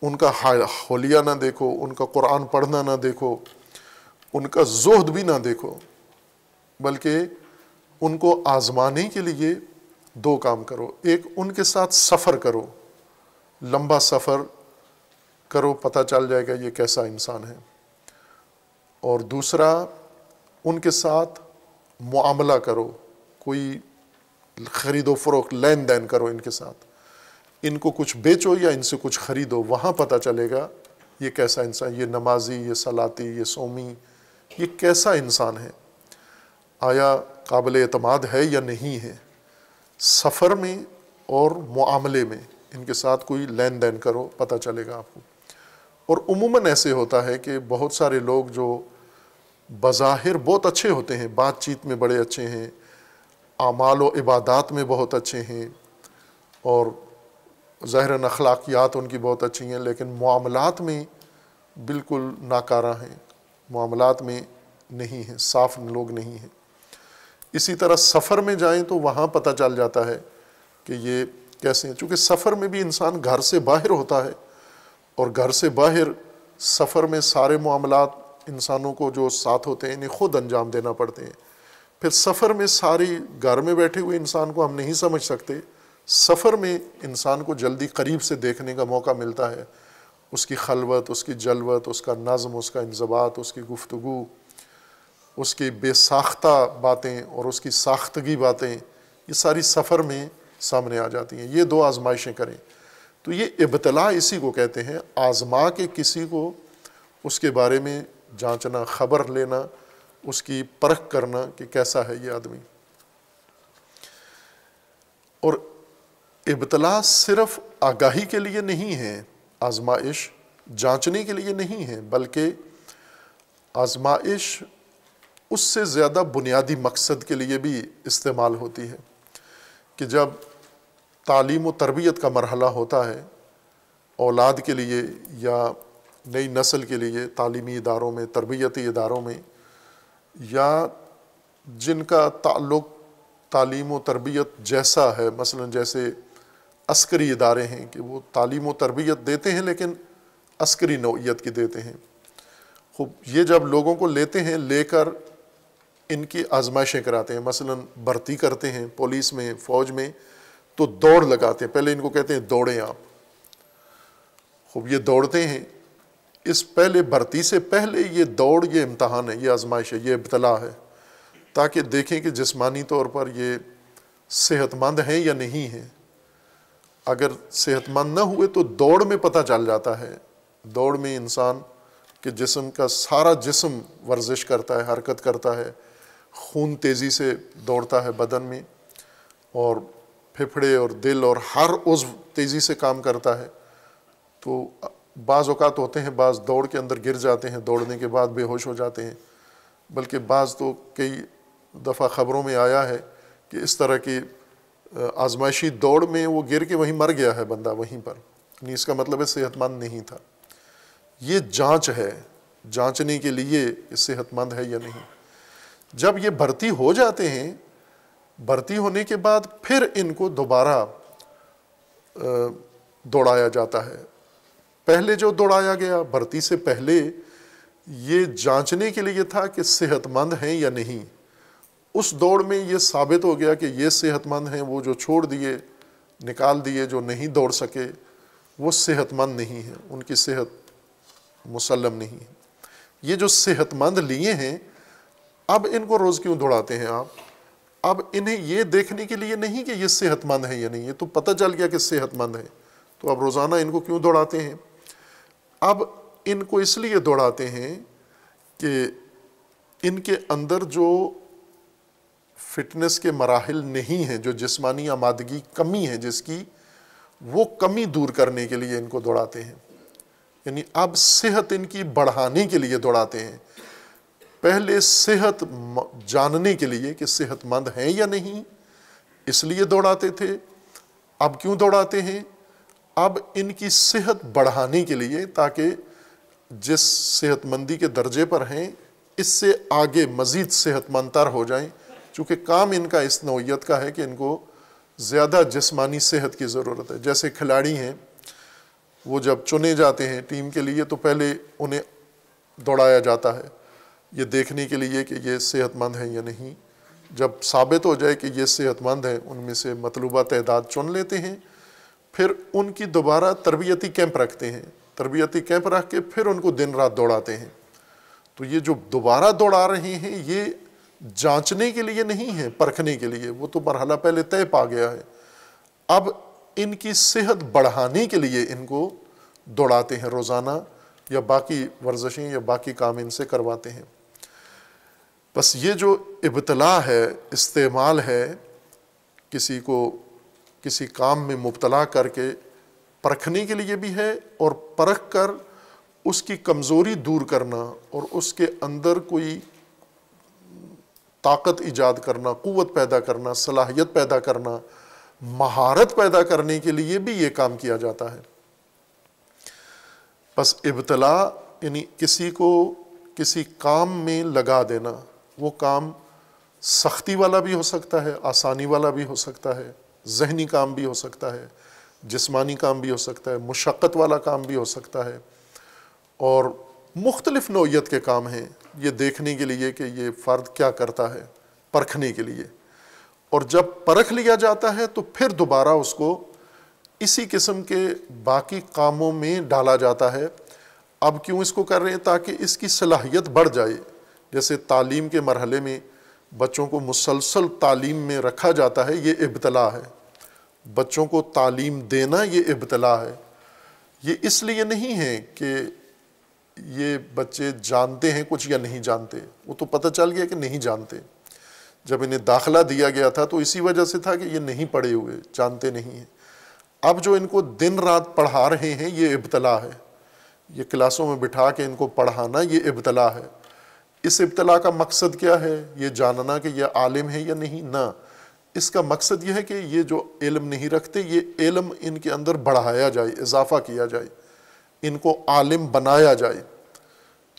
उनका हौलिया ना देखो, उनका कुरान पढ़ना ना देखो, उनका ज़ोहद भी ना देखो, बल्कि उनको आज़माने के लिए दो काम करो। एक, उनके साथ सफ़र करो, लंबा सफ़र करो, पता चल जाएगा ये कैसा इंसान है। और दूसरा, उनके साथ मुआमला करो, कोई ख़रीदो फ़रोख्त, लेन देन करो इनके साथ, इनको कुछ बेचो या इनसे कुछ ख़रीदो, वहाँ पता चलेगा ये कैसा इंसान, ये नमाजी, ये सलाती, ये सोमी, ये कैसा इंसान है, आया काबिल एतमाद है या नहीं है। सफ़र में और मुआमले में इनके साथ कोई लेन देन करो, पता चलेगा आपको। और उमूमन ऐसे होता है कि बहुत सारे लोग जो बज़ाहिर बहुत अच्छे होते हैं, बातचीत में बड़े अच्छे हैं, आमाल व इबादात में बहुत अच्छे हैं, और ज़ाहिरन अखलाकियात उनकी बहुत अच्छी हैं, लेकिन मुआमलात में बिल्कुल नाकारा हैं, मुआमलात में नहीं हैं, साफ़ लोग नहीं हैं। इसी तरह सफ़र में जाएं तो वहाँ पता चल जाता है कि ये कैसे हैं, चूँकि सफ़र में भी इंसान घर से बाहर होता है, और घर से बाहर सफ़र में सारे मुआमलात इंसानों को जो साथ होते हैं इन्हें ख़ुद अंजाम देना पड़ते हैं। फिर सफ़र में सारी घर में बैठे हुए इंसान को हम नहीं समझ सकते, सफ़र में इंसान को जल्दी करीब से देखने का मौका मिलता है, उसकी खलवत, उसकी जलवत, उसका नज़म, उसका इंज़बात, उसकी गुफ्तगू, उसकी बेसाख्ता बातें और उसकी साख्तगी बातें, ये सारी सफ़र में सामने आ जाती हैं। ये दो आजमाइशें करें, तो ये इब्तला इसी को कहते हैं। आज़मा के किसी को उसके बारे में जांचना, ख़बर लेना, उसकी परख करना कि कैसा है ये आदमी। और इब्तला सिर्फ़ आगाही के लिए नहीं है, आजमाइश जांचने के लिए नहीं है, बल्कि आजमाइश उससे ज़्यादा बुनियादी मकसद के लिए भी इस्तेमाल होती है कि जब तालीम व तरबियत का मरहला होता है, औलाद के लिए या नई नस्ल के लिए तालीमी इदारों में, तरबियती इदारों में, या जिनका ताल्लुक़ तालीम व तरबियत जैसा है, मसलन जैसे अस्करी इदारे हैं कि वो तालीम व तरबियत देते हैं लेकिन अस्करी नौइयत की देते हैं। खूब ये जब लोगों को लेते हैं, लेकर इनकी आजमाइशें कराते हैं, मसलन भर्ती करते हैं पुलिस में, फ़ौज में, तो दौड़ लगाते हैं। पहले इनको कहते हैं दौड़ें आप। खूब ये दौड़ते हैं, इस पहले भर्ती से पहले ये दौड़, ये इम्तहान है, ये आजमाइश है, ये इब्तला है, ताकि देखें कि जिस्मानी तौर पर ये सेहतमंद हैं या नहीं हैं। अगर सेहतमंद ना हुए तो दौड़ में पता चल जाता है। दौड़ में इंसान के जिस्म का सारा जिस्म वर्जिश करता है, हरकत करता है, खून तेज़ी से दौड़ता है बदन में, और फेफड़े और दिल और हर उज़्व तेज़ी से काम करता है। तो बाज़ औक़ात होते हैं बाज़ दौड़ के अंदर गिर जाते हैं, दौड़ने के बाद बेहोश हो जाते हैं, बल्कि बाज़ तो कई दफ़ा ख़बरों में आया है कि इस तरह की आजमाइशी दौड़ में वो गिर के वहीं मर गया है बंदा वहीं पर, यानी इसका मतलब है सेहतमंद नहीं था। ये जांच है, जांचने के लिए इस सेहतमंद है या नहीं। जब ये भर्ती हो जाते हैं, भर्ती होने के बाद फिर इनको दोबारा दौड़ाया जाता है। पहले जो दौड़ाया गया भर्ती से पहले ये जांचने के लिए था कि सेहतमंद हैं या नहीं। उस दौड़ में ये साबित हो गया कि ये सेहतमंद हैं, वो जो छोड़ दिए, निकाल दिए, जो नहीं दौड़ सके वो सेहतमंद नहीं हैं, उनकी सेहत मुसल्लम नहीं है। ये जो सेहतमंद लिए हैं अब इनको रोज़ क्यों दौड़ाते हैं आप? अब इन्हें ये देखने के लिए नहीं कि ये सेहतमंद है या नहीं, ये तो पता चल गया कि सेहतमंद है, तो अब रोज़ाना इनको क्यों दौड़ाते हैं? अब इनको इसलिए दौड़ाते हैं कि इनके अंदर जो फिटनेस के मराहिल नहीं हैं, जो जिस्मानी आमादगी कमी है जिसकी, वो कमी दूर करने के लिए इनको दौड़ाते हैं। यानी अब सेहत इनकी बढ़ाने के लिए दौड़ाते हैं, पहले सेहत जानने के लिए कि सेहतमंद हैं या नहीं, इसलिए दौड़ाते थे। अब क्यों दौड़ाते हैं? अब इनकी सेहत बढ़ाने के लिए, ताकि जिस सेहतमंदी के दर्जे पर हैं इससे आगे मज़ीद सेहतमंद तर हो जाएं। चूँकि काम इनका इस नौयत का है कि इनको ज़्यादा जिस्मानी सेहत की ज़रूरत है। जैसे खिलाड़ी हैं, वो जब चुने जाते हैं टीम के लिए तो पहले उन्हें दौड़ाया जाता है ये देखने के लिए कि ये सेहतमंद हैं या नहीं। जब साबित हो जाए कि ये सेहतमंद हैं, उनमें से मतलूबा तदाद चुन लेते हैं, फिर उनकी दोबारा तरबियती कैंप रखते हैं। तरबियती कैंप रख के फिर उनको दिन रात दौड़ाते हैं। तो ये जो दोबारा दौड़ा रहे हैं ये जांचने के लिए नहीं है, परखने के लिए, वो तो मरहला पहले तय पा गया है। अब इनकी सेहत बढ़ाने के लिए इनको दौड़ाते हैं रोज़ाना, या बाकी वर्जिशें या बाकी काम इनसे करवाते हैं। बस ये जो इब्तला है, इस्तेमाल है, किसी को किसी काम में मुब्तला करके परखने के लिए भी है, और परख कर उसकी कमज़ोरी दूर करना और उसके अंदर कोई ताकत ईजाद करना, क़ुव्वत पैदा करना, सलाहियत पैदा करना, महारत पैदा करने के लिए भी ये काम किया जाता है। बस इब्तला यानी किसी को किसी काम में लगा देना, वो काम सख्ती वाला भी हो सकता है, आसानी वाला भी हो सकता है, ज़हनी काम भी हो सकता है, जिस्मानी काम भी हो सकता है, मुशक्क़त वाला काम भी हो सकता है, और मुख्तलिफ़ नौयत के काम हैं ये देखने के लिए कि ये फ़र्द क्या करता है, परखने के लिए। और जब परख लिया जाता है तो फिर दोबारा उसको इसी किस्म के बाकी कामों में डाला जाता है। अब क्यों इसको कर रहे हैं? ताकि इसकी सलाहियत बढ़ जाए। जैसे तालीम के मरहले में बच्चों को मुसलसल तालीम में रखा जाता है, ये इब्तला है। बच्चों को तालीम देना ये इब्तला है। ये इसलिए नहीं है कि ये बच्चे जानते हैं कुछ या नहीं जानते, वो तो पता चल गया कि नहीं जानते। जब इन्हें दाखिला दिया गया था तो इसी वजह से था कि ये नहीं पढ़े हुए, जानते नहीं हैं। अब जो इनको दिन रात पढ़ा रहे हैं ये इब्तला है। ये क्लासों में बिठा के इनको पढ़ाना ये इब्तला है। इस इब्तला का मकसद क्या है? ये जानना कि यह आलिम है या नहीं ना। इसका मकसद यह है कि ये जो इल्म नहीं रखते ये इल्म इनके अंदर बढ़ाया जाए, इजाफा किया जाए, इनको आलिम बनाया जाए,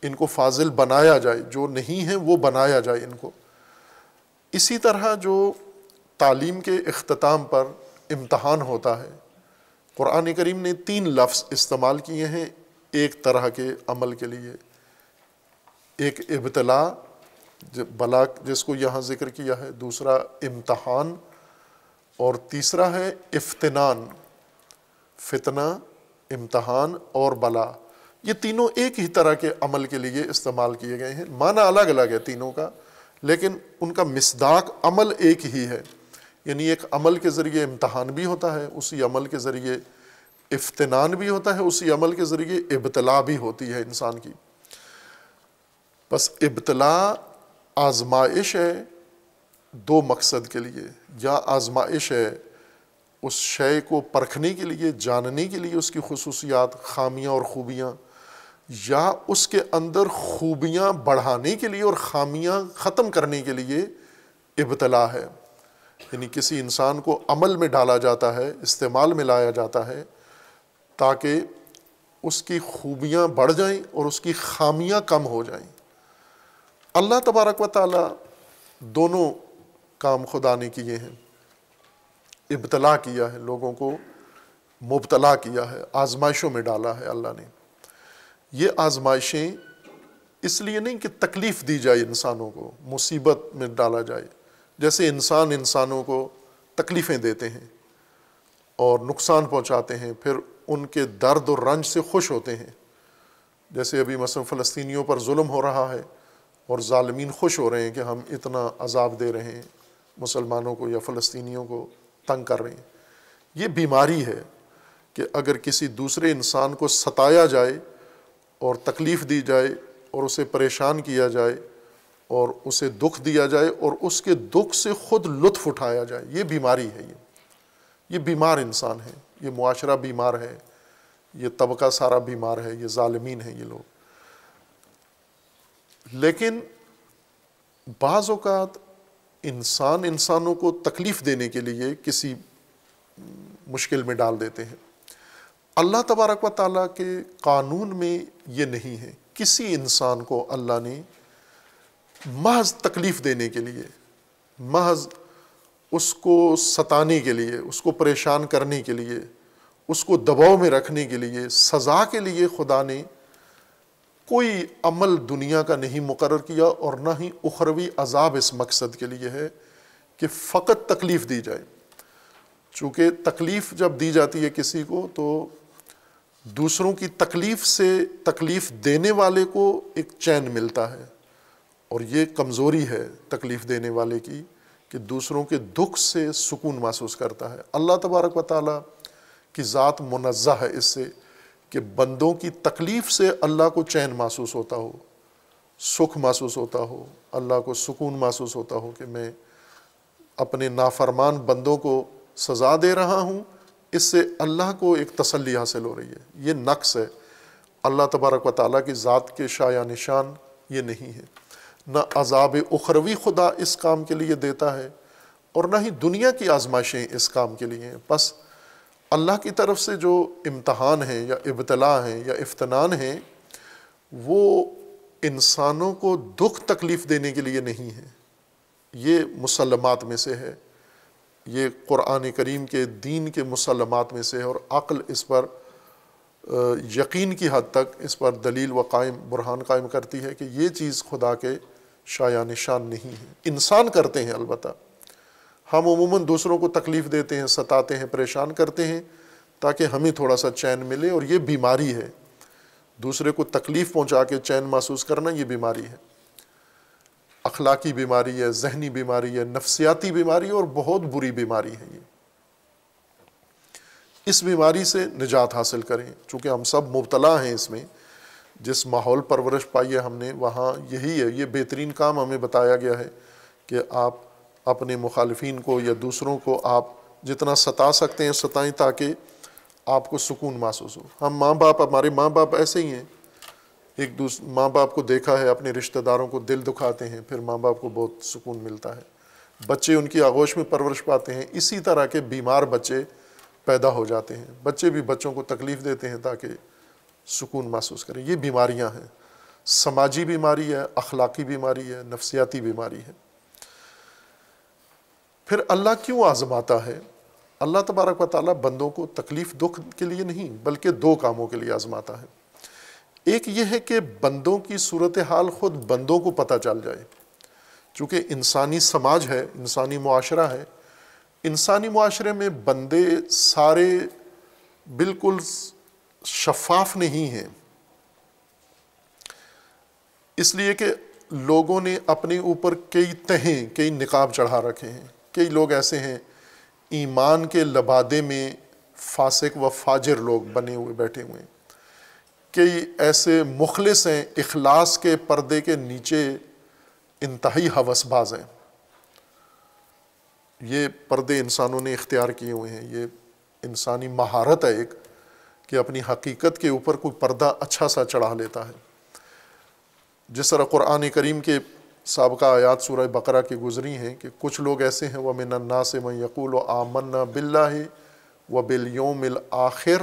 इनको फाजिल बनाया जाए, जो नहीं है वो बनाया जाए इनको। इसी तरह जो तालीम के इख्तिताम पर इम्तहान होता है, कुरान करीम ने 3 लफ्ज़ इस्तेमाल किए हैं एक तरह के अमल के लिए। एक इब्तला बला जिसको यहाँ ज़िक्र किया है, दूसरा इम्तहान, और तीसरा है इफ्तिनान, फितना, इम्तहान और बला। ये तीनों एक ही तरह के अमल के लिए इस्तेमाल किए गए हैं। माना अलग अलग है तीनों का, लेकिन उनका मिसदाक अमल एक ही है। यानी एक अमल के ज़रिए इम्तहान भी होता है, उसी अमल के ज़रिए इफ्तिनान भी होता है, उसी अमल के ज़रिए इब्तला भी होती है इंसान की। बस इब्तला आजमाइश है 2 मकसद के लिए। या आजमाइश है उस शय को परखने के लिए, जानने के लिए उसकी खुसूसियात, खामियाँ और ख़ूबियाँ, या उसके अंदर ख़ूबियाँ बढ़ाने के लिए और खामियाँ ख़त्म करने के लिए इब्तला है, यानी किसी इंसान को अमल में डाला जाता है, इस्तेमाल में लाया जाता है ताकि उसकी खूबियाँ बढ़ जाएं और उसकी खामियाँ कम हो जाएं। अल्लाह तबारक व ताला दोनों काम खुदा ने किए हैं, इब्तला किया है, लोगों को मुब्तला किया है, आजमाइशों में डाला है अल्लाह ने। ये आजमाइशें इसलिए नहीं कि तकलीफ़ दी जाए इंसानों को, मुसीबत में डाला जाए, जैसे इंसान इंसानों को तकलीफ़ें देते हैं और नुकसान पहुंचाते हैं, फिर उनके दर्द और रंज से खुश होते हैं। जैसे अभी मसलन फ़लस्तीनियों पर जुल्म हो रहा है और ज़ालिमीन खुश हो रहे हैं कि हम इतना अजाब दे रहे हैं मुसलमानों को या फ़लस्तीनियों को तंग कर रहे हैं। ये बीमारी है कि अगर किसी दूसरे इंसान को सताया जाए और तकलीफ़ दी जाए और उसे परेशान किया जाए और उसे दुख दिया जाए और उसके दुख से ख़ुद लुत्फ़ उठाया जाए, ये बीमारी है। ये बीमार इंसान है, ये मुआशरा बीमार है, ये तबका सारा बीमार है, ये ज़ालिमीन है ये लोग। लेकिन बाज़ औक़ात इंसान इंसानों को तकलीफ़ देने के लिए किसी मुश्किल में डाल देते हैं। अल्लाह तबारक व ताला के कानून में ये नहीं है। किसी इंसान को अल्लाह ने महज तकलीफ़ देने के लिए, महज उसको सताने के लिए, उसको परेशान करने के लिए, उसको दबाव में रखने के लिए, सज़ा के लिए खुदा ने कोई अमल दुनिया का नहीं मुकर्रर किया और ना ही उखरवी अजाब इस मकसद के लिए है कि फ़कत तकलीफ़ दी जाए। चूँकि तकलीफ़ जब दी जाती है किसी को तो दूसरों की तकलीफ़ से तकलीफ़ देने वाले को एक चैन मिलता है, और ये कमज़ोरी है तकलीफ़ देने वाले की कि दूसरों के दुख से सुकून महसूस करता है। अल्लाह तबारक व ताला की ज़ात मुनज़्ज़ह है इससे कि बंदों की तकलीफ़ से अल्लाह को चैन महसूस होता हो, सुख महसूस होता हो, अल्लाह को सुकून महसूस होता हो कि मैं अपने नाफरमान बंदों को सज़ा दे रहा हूँ, इससे अल्लाह को एक तसल्ली हासिल हो रही है। ये नक्स है, अल्लाह तबारक व ताला की ज़ात के शाया निशान ये नहीं है। ना अज़ाब उखरवी खुदा इस काम के लिए देता है और ना ही दुनिया की आजमाइशें इस काम के लिए हैं। बस अल्लाह की तरफ से जो इम्तहान हैं या इब्तला हैं या इफ्तनान हैं वो इंसानों को दुख तकलीफ़ देने के लिए नहीं है। ये मुसलमात में से है, ये क़ुरान करीम के दीन के मुसलमात में से है, और अक्ल इस पर यकीन की हद तक इस पर दलील व कायम बुरहान कायम करती है कि ये चीज़ खुदा के शाया निशान नहीं है। इंसान करते हैं, अलबत्ता हम उमूमन दूसरों को तकलीफ़ देते हैं, सताते हैं, परेशान करते हैं ताकि हमें थोड़ा सा चैन मिले, और ये बीमारी है। दूसरे को तकलीफ़ पहुंचा के चैन महसूस करना ये बीमारी है, अखलाकी बीमारी है, जहनी बीमारी है, नफसियाती बीमारी और बहुत बुरी बीमारी है। ये इस बीमारी से निजात हासिल करें। चूँकि हम सब मुब्तला हैं इसमें, जिस माहौल परवरिश पाई है हमने वहाँ यही है। ये बेहतरीन काम हमें बताया गया है कि आप अपने मुखालिफीन को या दूसरों को आप जितना सता सकते हैं सताएं ताकि आपको सुकून महसूस हो। हम माँ बाप, हमारे माँ बाप ऐसे ही हैं, एक दूसरे माँ बाप को देखा है, अपने रिश्तेदारों को दिल दुखाते हैं, फिर माँ बाप को बहुत सुकून मिलता है, बच्चे उनकी आगोश में परवरिश पाते हैं। इसी तरह के बीमार बच्चे पैदा हो जाते हैं, बच्चे भी बच्चों को तकलीफ़ देते हैं ताकि सुकून महसूस करें। ये बीमारियां हैं, समाजी बीमारी है, अखलाकी बीमारी है, नफसियाती बीमारी है। फिर अल्लाह क्यों आजमाता है? अल्लाह तबारक व ताला बंदों को तकलीफ़ दुख के लिए नहीं बल्कि दो कामों के लिए आजमाता है। एक ये है कि बंदों की सूरत हाल ख़ुद बंदों को पता चल जाए। चूँकि इंसानी समाज है, इंसानी मुआशरा है, इंसानी मुआशरे में बंदे सारे बिल्कुल शफाफ नहीं हैं, इसलिए कि लोगों ने अपने ऊपर कई तहें, कई निकाब चढ़ा रखे हैं। कई लोग ऐसे हैं ईमान के लबादे में फासिक व फाजिर लोग बने हुए बैठे हुए हैं, कई ऐसे मुखलिस हैं, इखलास के पर्दे के नीचे इंतहाई हवसबाज हैं। ये पर्दे इंसानों ने इख्तियार किए हुए हैं, ये इंसानी महारत है एक कि अपनी हकीकत के ऊपर कोई पर्दा अच्छा सा चढ़ा लेता है। जिस तरह क़ुरान करीम के साबका आयात सूरह बकरा की गुजरी हैं कि कुछ लोग ऐसे हैं व मिन अन्नास मन यक़ूल आमन्ना बिल्लाहि व बिलयौमिल आखिर।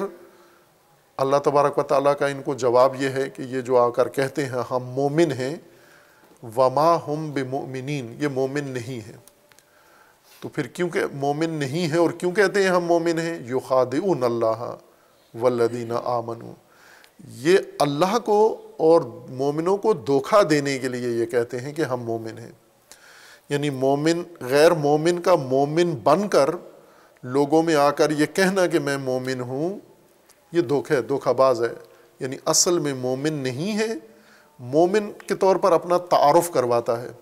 अल्लाह तबारक व तआला का इनको जवाब ये है कि ये जो आकर कहते हैं हम मोमिन हैं वमा हम बिमुमिनीन, ये मोमिन नहीं हैं। तो फिर क्योंकि मोमिन नहीं है और क्यों कहते हैं हम मोमिन हैं, युखादिउन अल्लाह वल्लदीना आमनू, ये अल्लाह को और मोमिनों को धोखा देने के लिए ये कहते हैं कि हम मोमिन हैं। यानी मोमिन गैर मोमिन का मोमिन बनकर लोगों में आकर ये कहना कि मैं मोमिन हूँ, ये धोखा है, धोखाबाज है। यानी असल में मोमिन नहीं है, मोमिन के तौर पर अपना तारुफ करवाता है।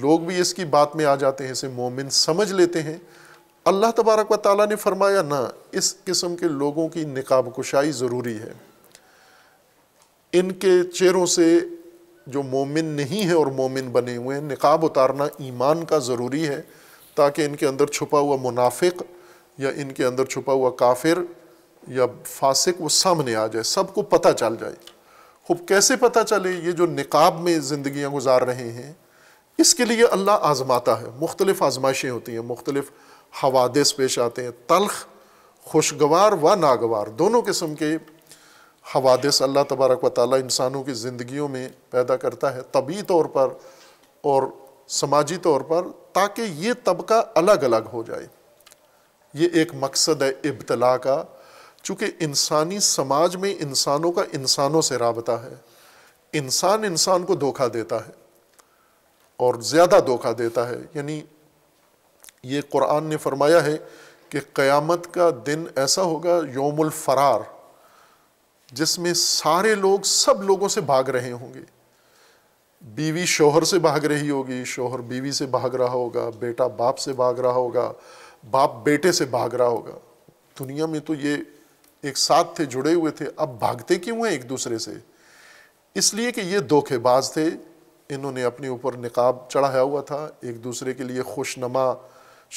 लोग भी इसकी बात में आ जाते हैं, इसे मोमिन समझ लेते हैं। अल्लाह तबारक व तआला ने फरमाया ना, इस किस्म के लोगों की निकाब कुशाई ज़रूरी है। इनके चेहरों से जो मोमिन नहीं है और मोमिन बने हुए हैं, निकाब उतारना ईमान का ज़रूरी है, ताकि इनके अंदर छुपा हुआ मुनाफिक या इनके अंदर छुपा हुआ काफिर या फासिक वो सामने आ जाए, सबको पता चल जाए। खूब कैसे पता चले? ये जो निकाब में ज़िंदगियाँ गुजार रहे हैं, इसके लिए अल्लाह आजमाता है। मुख्तलिफ़ आजमाइशें होती हैं, मुख्तलिफ़ हवादिस पेश आते हैं, तल्ख खुशगवार व नागवार दोनों किस्म के हवादिस अल्लाह तबारक व तआला इंसानों की ज़िंदगियों में पैदा करता है, तबी तौर पर और समाजी तौर पर, ताकि ये तबका अलग अलग हो जाए। ये एक मकसद है इब्तला का। चूँकि इंसानी समाज में इंसानों का इंसानों से राबता है, इंसान इंसान को धोखा देता है और ज़्यादा धोखा देता है। यानी ये कुरान ने फरमाया है कि क़यामत का दिन ऐसा होगा, यौमुल फ़रार, जिसमें सारे लोग सब लोगों से भाग रहे होंगे। बीवी शोहर से भाग रही होगी, शोहर बीवी से भाग रहा होगा, बेटा बाप से भाग रहा होगा, बाप बेटे से भाग रहा होगा। दुनिया में तो ये एक साथ थे, जुड़े हुए थे, अब भागते क्यों हैं एक दूसरे से? इसलिए कि ये धोखेबाज थे, इन्होंने अपने ऊपर निकाब चढ़ाया हुआ था, एक दूसरे के लिए खुशनुमा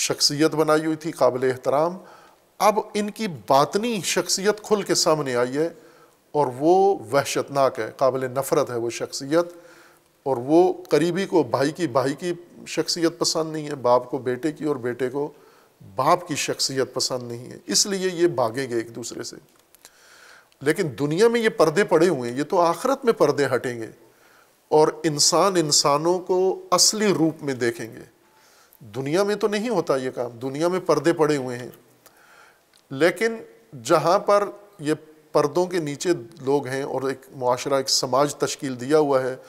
शख्सियत बनाई हुई थी, काबिल एहतराम। अब इनकी बातनी शख्सियत खुल के सामने आई है और वो वहशतनाक है, काबिल नफ़रत है वो शख्सियत। और वो करीबी को भाई की शख्सियत पसंद नहीं है, बाप को बेटे की और बेटे को बाप की शख्सियत पसंद नहीं है, इसलिए ये भागेंगे एक दूसरे से। लेकिन दुनिया में ये पर्दे पड़े हुए हैं, ये तो आखिरत में पर्दे हटेंगे और इंसान इंसानों को असली रूप में देखेंगे। दुनिया में तो नहीं होता ये काम, दुनिया में पर्दे पड़े हुए हैं, लेकिन जहाँ पर ये पर्दों के नीचे लोग हैं और एक मुआशरा, एक समाज तश्कील दिया हुआ है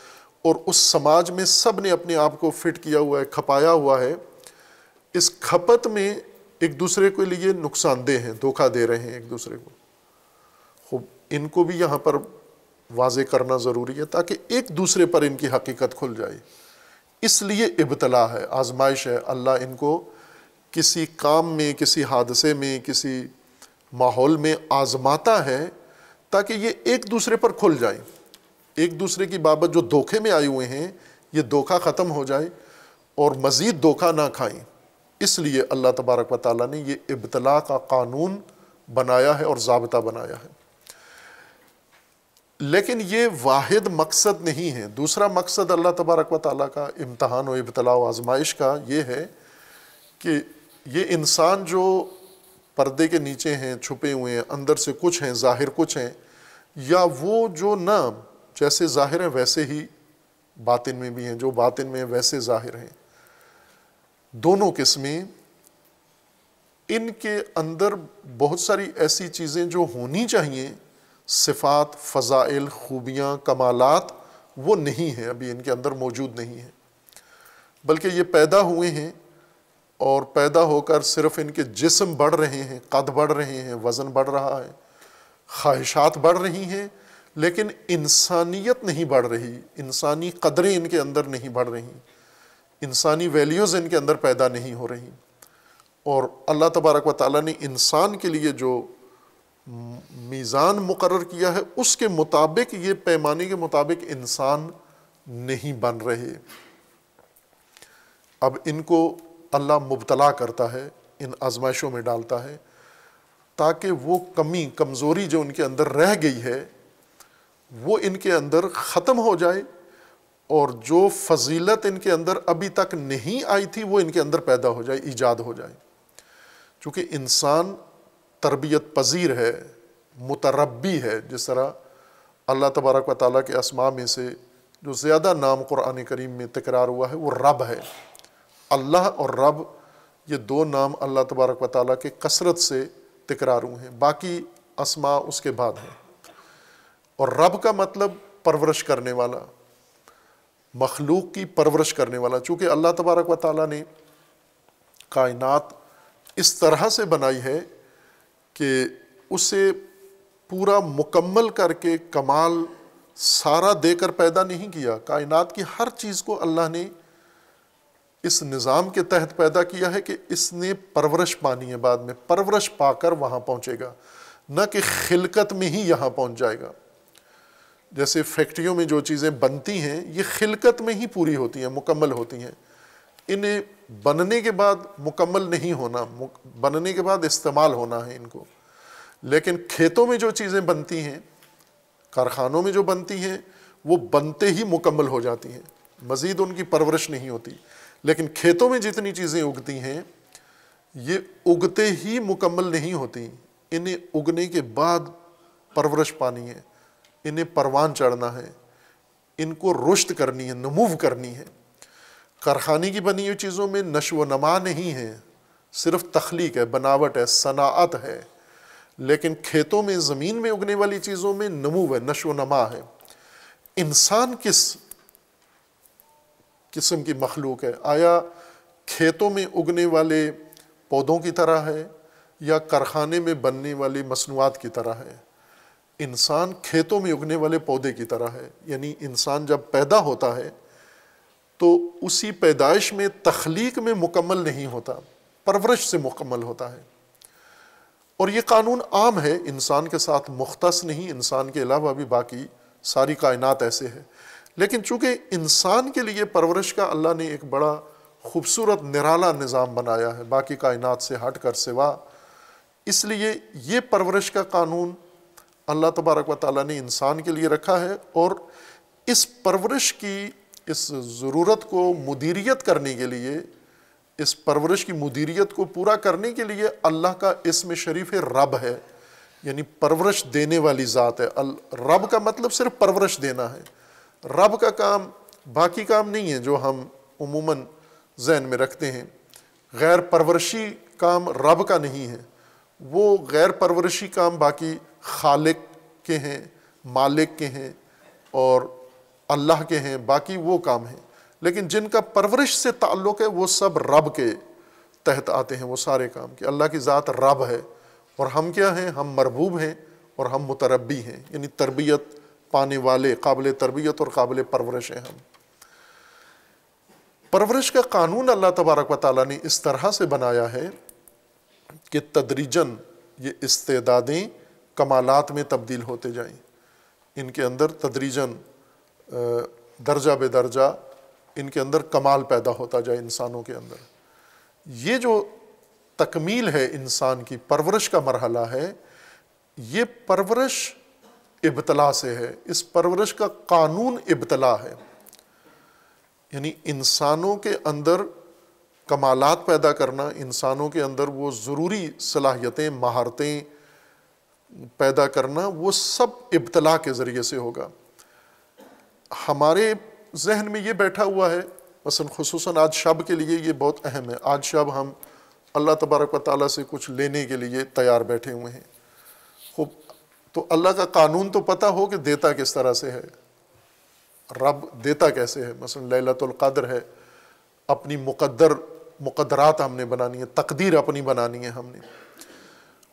और उस समाज में सब ने अपने आप को फिट किया हुआ है, खपाया हुआ है, इस खपत में एक दूसरे के लिए नुकसानदेह हैं, धोखा दे रहे हैं एक दूसरे को। खूब इनको भी यहाँ पर वाजे करना ज़रूरी है, ताकि एक दूसरे पर इनकी हकीकत खुल जाए। इसलिए इब्तला है, आजमाइश है। अल्लाह इनको किसी काम में, किसी हादसे में, किसी माहौल में आजमाता है, ताकि ये एक दूसरे पर खुल जाए, एक दूसरे की बाबत जो धोखे में आए हुए हैं ये धोखा ख़त्म हो जाए और मज़ीद धोखा ना खाएं। इसलिए अल्लाह तबारक व तआला ने ये इब्तला का कानून बनाया है और ज़ाबता बनाया है। लेकिन ये वाहिद मकसद नहीं है। दूसरा मकसद अल्लाह तबारक व तआला का इम्तहान और इब्तला और आजमाइश का ये है कि ये इंसान जो पर्दे के नीचे हैं, छुपे हुए हैं, अंदर से कुछ हैं, ज़ाहिर कुछ हैं, या वो जो ना जैसे ज़ाहिर हैं वैसे ही बातिन में भी हैं, जो बातिन में वैसे ज़ाहिर हैं, दोनों किस्में। इनके अंदर बहुत सारी ऐसी चीज़ें जो होनी चाहिए, सिफ़ात, फ़ज़ाइल, खूबियाँ, कमालात, वो नहीं हैं, अभी इनके अंदर मौजूद नहीं हैं। बल्कि ये पैदा हुए हैं और पैदा होकर सिर्फ़ इनके जिस्म बढ़ रहे हैं, कद बढ़ रहे हैं, वज़न बढ़ रहा है, ख्वाहिशात बढ़ रही हैं, लेकिन इंसानियत नहीं बढ़ रही, इंसानी कदरें इनके अंदर नहीं बढ़ रही, इंसानी वैल्यूज़ इनके अंदर पैदा नहीं हो रही। और अल्लाह तबारक व तआला ने इंसान के लिए जो मीज़ान मुकर्रर किया है, उसके मुताबिक, ये पैमाने के मुताबिक इंसान नहीं बन रहे। अब इनको अल्लाह मुब्तला करता है, इन आजमाइशों में डालता है, ताकि वो कमी, कमज़ोरी जो उनके अंदर रह गई है वो इनके अंदर ख़त्म हो जाए और जो फजीलत इनके अंदर अभी तक नहीं आई थी वो इनके अंदर पैदा हो जाए, ईजाद हो जाए। चूँकि इंसान तरबियत पजीर है, मुतरब्बी है। जिस तरह अल्लाह तबारक व तआला के अस्मा में से जो ज़्यादा नाम कुरान करीम में तकरार हुआ है वो रब है। अल्लाह और रब ये दो नाम अल्लाह तबारक व तआला के कसरत से तकरार हुए हैं, बाकी अस्मा उसके बाद हैं। और रब का मतलब परवरिश करने वाला, मखलूक की परवरिश करने वाला। चूँकि अल्लाह तबारक व तआला ने कायनात इस तरह से बनाई है कि उसे पूरा मुकम्मल करके कमाल सारा देकर पैदा नहीं किया। कायनात की हर चीज़ को अल्लाह ने इस निज़ाम के तहत पैदा किया है कि इसने परवरिश पानी है, बाद में परवरिश पाकर वहाँ पहुँचेगा, ना कि खिलकत में ही यहाँ पहुँच जाएगा। जैसे फैक्ट्रियों में जो चीज़ें बनती हैं ये खिलकत में ही पूरी होती हैं, मुकम्मल होती हैं। इन्हें बनने के बाद मुकम्मल नहीं होना, बनने के बाद इस्तेमाल होना है इनको। लेकिन खेतों में जो चीज़ें बनती हैं, कारखानों में जो बनती हैं, वो बनते ही मुकम्मल हो जाती हैं, मज़ीद उनकी परवरिश नहीं होती। लेकिन खेतों में जितनी चीज़ें उगती हैं ये उगते ही मुकम्मल नहीं होती, इन्हें उगने के बाद परवरिश पानी है, इन्हें परवान चढ़ना है, इनको रुश्त करनी है, नमूव करनी है। कारखाने की बनी हुई चीज़ों में नशो नमा नहीं है, सिर्फ तख्लीक है, बनावट है, सनाअत है। लेकिन खेतों में, ज़मीन में उगने वाली चीज़ों में नमूव है, नशो नमा है। इंसान किस किस्म की मखलूक है? आया खेतों में उगने वाले पौधों की तरह है या कारखाने में बनने वाली मसनूआत की तरह है? इंसान खेतों में उगने वाले पौधे की तरह है। यानी इंसान जब पैदा होता है तो उसी पैदाइश में, तख्लीक में मुकम्मल नहीं होता, परवरिश से मुकम्मल होता है। और ये कानून आम है, इंसान के साथ मुख्तस नहीं, इंसान के अलावा भी बाकी सारी कायनात ऐसे है। लेकिन चूँकि इंसान के लिए परवरिश का अल्लाह ने एक बड़ा खूबसूरत निराला निज़ाम बनाया है बाकी कायनात से हट कर सिवा, इसलिए ये परवरिश का कानून अल्लाह तबारक व तआला ने इंसान के लिए रखा है। और इस परवरिश की, इस ज़रूरत को मुदीरियत करने के लिए, इस परवरिश की मुदीरियत को पूरा करने के लिए अल्लाह का इस्म शरीफ रब है, यानी परवरिश देने वाली ज़ात है। रब का मतलब सिर्फ परवरिश देना है। रब का काम बाकी काम नहीं है जो हम उमूमन जहन में रखते हैं। गैर परवरिशी काम रब का नहीं है, वो गैर परवरिशी काम बाकी खालिक के हैं, मालिक के हैं और अल्लाह के हैं, बाकी वो काम हैं। लेकिन जिनका परवरिश से ताल्लुक़ है वो सब रब के तहत आते हैं, वो सारे काम कि अल्लाह की ज़ात रब है और हम क्या हैं? हम मरबूब हैं और हम मुतरब्बी हैं, यानी तरबियत पाने वाले, काबिल तरबियत और काबिल परवरिश हैं हम। परवरिश का कानून अल्लाह तबारक व तआला ने इस तरह से बनाया है कि तदरीजन ये इस्तेदादें कमालात में तब्दील होते जाएँ, इनके अंदर तदरीजन दर्जा बेदर्जा इनके अंदर कमाल पैदा होता जाए इंसानों के अंदर। ये जो तकमील है इंसान की, परवरिश का मरहला है, ये परवरिश इब्तला से है। इस परवरिश का कानून इब्तला है, यानी इंसानों के अंदर कमालात पैदा करना, इंसानों के अंदर वो ज़रूरी सलाहियतें, महारतें पैदा करना, वो सब इब्तला के ज़रिए से होगा। हमारे जहन में ये बैठा हुआ है, मसलन खुसूसन आज शब के लिए ये बहुत अहम है। आज शब हम अल्लाह तबारक व तआला से कुछ लेने के लिए तैयार बैठे हुए हैं। खूब, तो अल्लाह का कानून तो पता हो कि देता किस तरह से है, रब देता कैसे है। मसलन लैलतुल क़द्र है, अपनी मुक़द्दरात हमने बनानी है, तकदीर अपनी बनानी है हमने।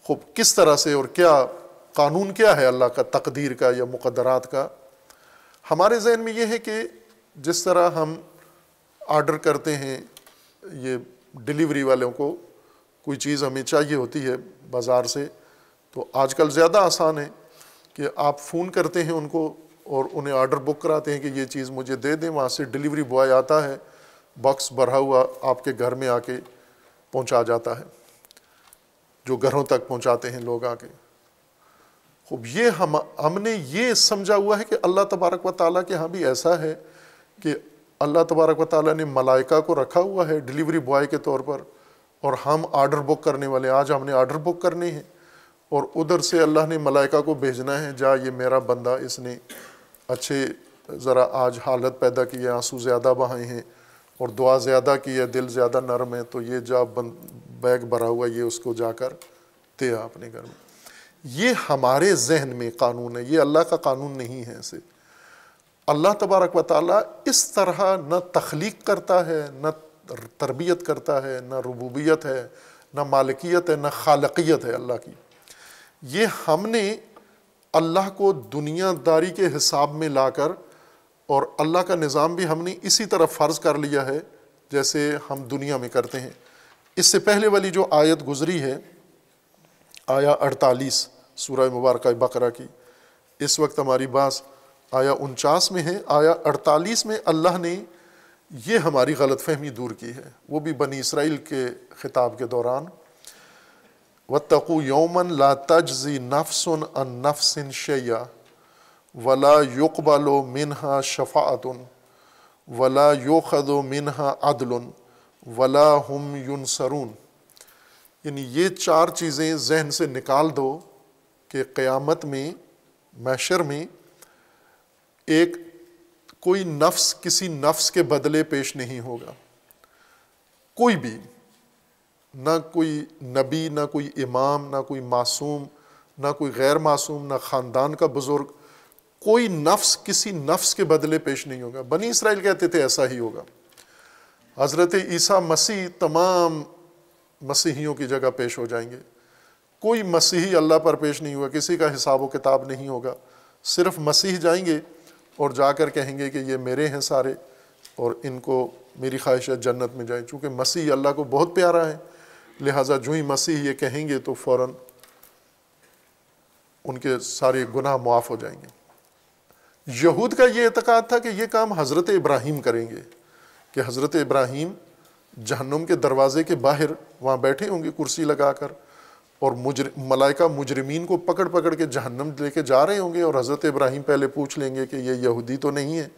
खूब, किस तरह से और क्या कानून क्या है अल्लाह का तकदीर का या मुक़द्दरात का। हमारे जहन में ये है कि जिस तरह हम आर्डर करते हैं, ये डिलीवरी वालों को कोई चीज़ हमें चाहिए होती है बाज़ार से, तो आजकल ज़्यादा आसान है कि आप फ़ोन करते हैं उनको और उन्हें आर्डर बुक कराते हैं कि ये चीज़ मुझे दे दें। वहाँ से डिलीवरी बॉय आता है, बॉक्स भरा हुआ आपके घर में आके पहुँचा जाता है, जो घरों तक पहुँचाते हैं लोग आके। खूब, ये हमने ये समझा हुआ है कि अल्लाह तबारक व तआला के यहाँ भी ऐसा है कि अल्लाह तबारक व तआला ने मलाइका को रखा हुआ है डिलीवरी बॉय के तौर पर, और हम आर्डर बुक करने वाले, आज हमने आर्डर बुक करनी है और उधर से अल्लाह ने मलाइका को भेजना है, जा ये मेरा बंदा, इसने अच्छे ज़रा आज हालत पैदा की है, आंसू ज़्यादा बहाए हैं और दुआ ज़्यादा की है, दिल ज़्यादा नरम है, तो ये जा बैग भरा हुआ ये उसको जाकर दे अपने घर में। ये हमारे जहन में कानून है, ये अल्लाह का कानून नहीं है। ऐसे अल्लाह तबारक व तआला इस तरह न तख्लीक करता है, न तरबियत करता है, न रुबूबियत है, न मालिकियत है, न खालकियत है अल्लाह की। ये हमने अल्लाह को दुनियादारी के हिसाब में लाकर, और अल्लाह का निज़ाम भी हमने इसी तरह फ़र्ज़ कर लिया है जैसे हम दुनिया में करते हैं। इससे पहले वाली जो आयत गुजरी है, आया 48 सूरह मुबारक बकरा की, इस वक्त हमारी बात आया 49 में है। आया 48 में अल्लाह ने ये हमारी गलतफहमी दूर की है, वो भी बनी इसराइल के खिताब के दौरान। वत्तकू यौमन ला तज्जी नफ्सुन अन नफ्सिन शैया वला युकबलो मिन्हा शफाअतुन वला युखदो मिन्हा अदलुन वला हुम युनसरून। यानी ये चार चीज़ें जहन से निकाल दो कि क़यामत में, महशर में, एक कोई नफ्स किसी नफ्स के बदले पेश नहीं होगा, कोई भी, ना कोई नबी, ना कोई इमाम, ना कोई मासूम, ना कोई गैर मासूम, ना ख़ानदान का बुज़ुर्ग, कोई नफ्स किसी नफ्स के बदले पेश नहीं होगा। बनी इसराइल कहते थे ऐसा ही होगा। हज़रत ईसा मसीह तमाम मसीहियों की जगह पेश हो जाएंगे। कोई मसीही अल्लाह पर पेश नहीं हुआ, किसी का हिसाब व किताब नहीं होगा, सिर्फ मसीह जाएंगे और जाकर कहेंगे कि ये मेरे हैं सारे और इनको मेरी ख्वाहिश है जन्नत में जाएं। चूँकि मसीह अल्लाह को बहुत प्यारा है, लिहाजा जो ही मसीह ये कहेंगे तो फ़ौरन उनके सारे गुनाह माफ़ हो जाएंगे। यहूद का ये एतकाद था कि ये काम हज़रत इब्राहीम करेंगे, कि हज़रत इब्राहीम जहन्नुम के दरवाज़े के बाहर वहाँ बैठे होंगे कुर्सी लगाकर, और मलाइका मुजरिमीन को पकड़ पकड़ के जहन्नुम लेके जा रहे होंगे, और हज़रत इब्राहीम पहले पूछ लेंगे कि ये यहूदी तो नहीं है,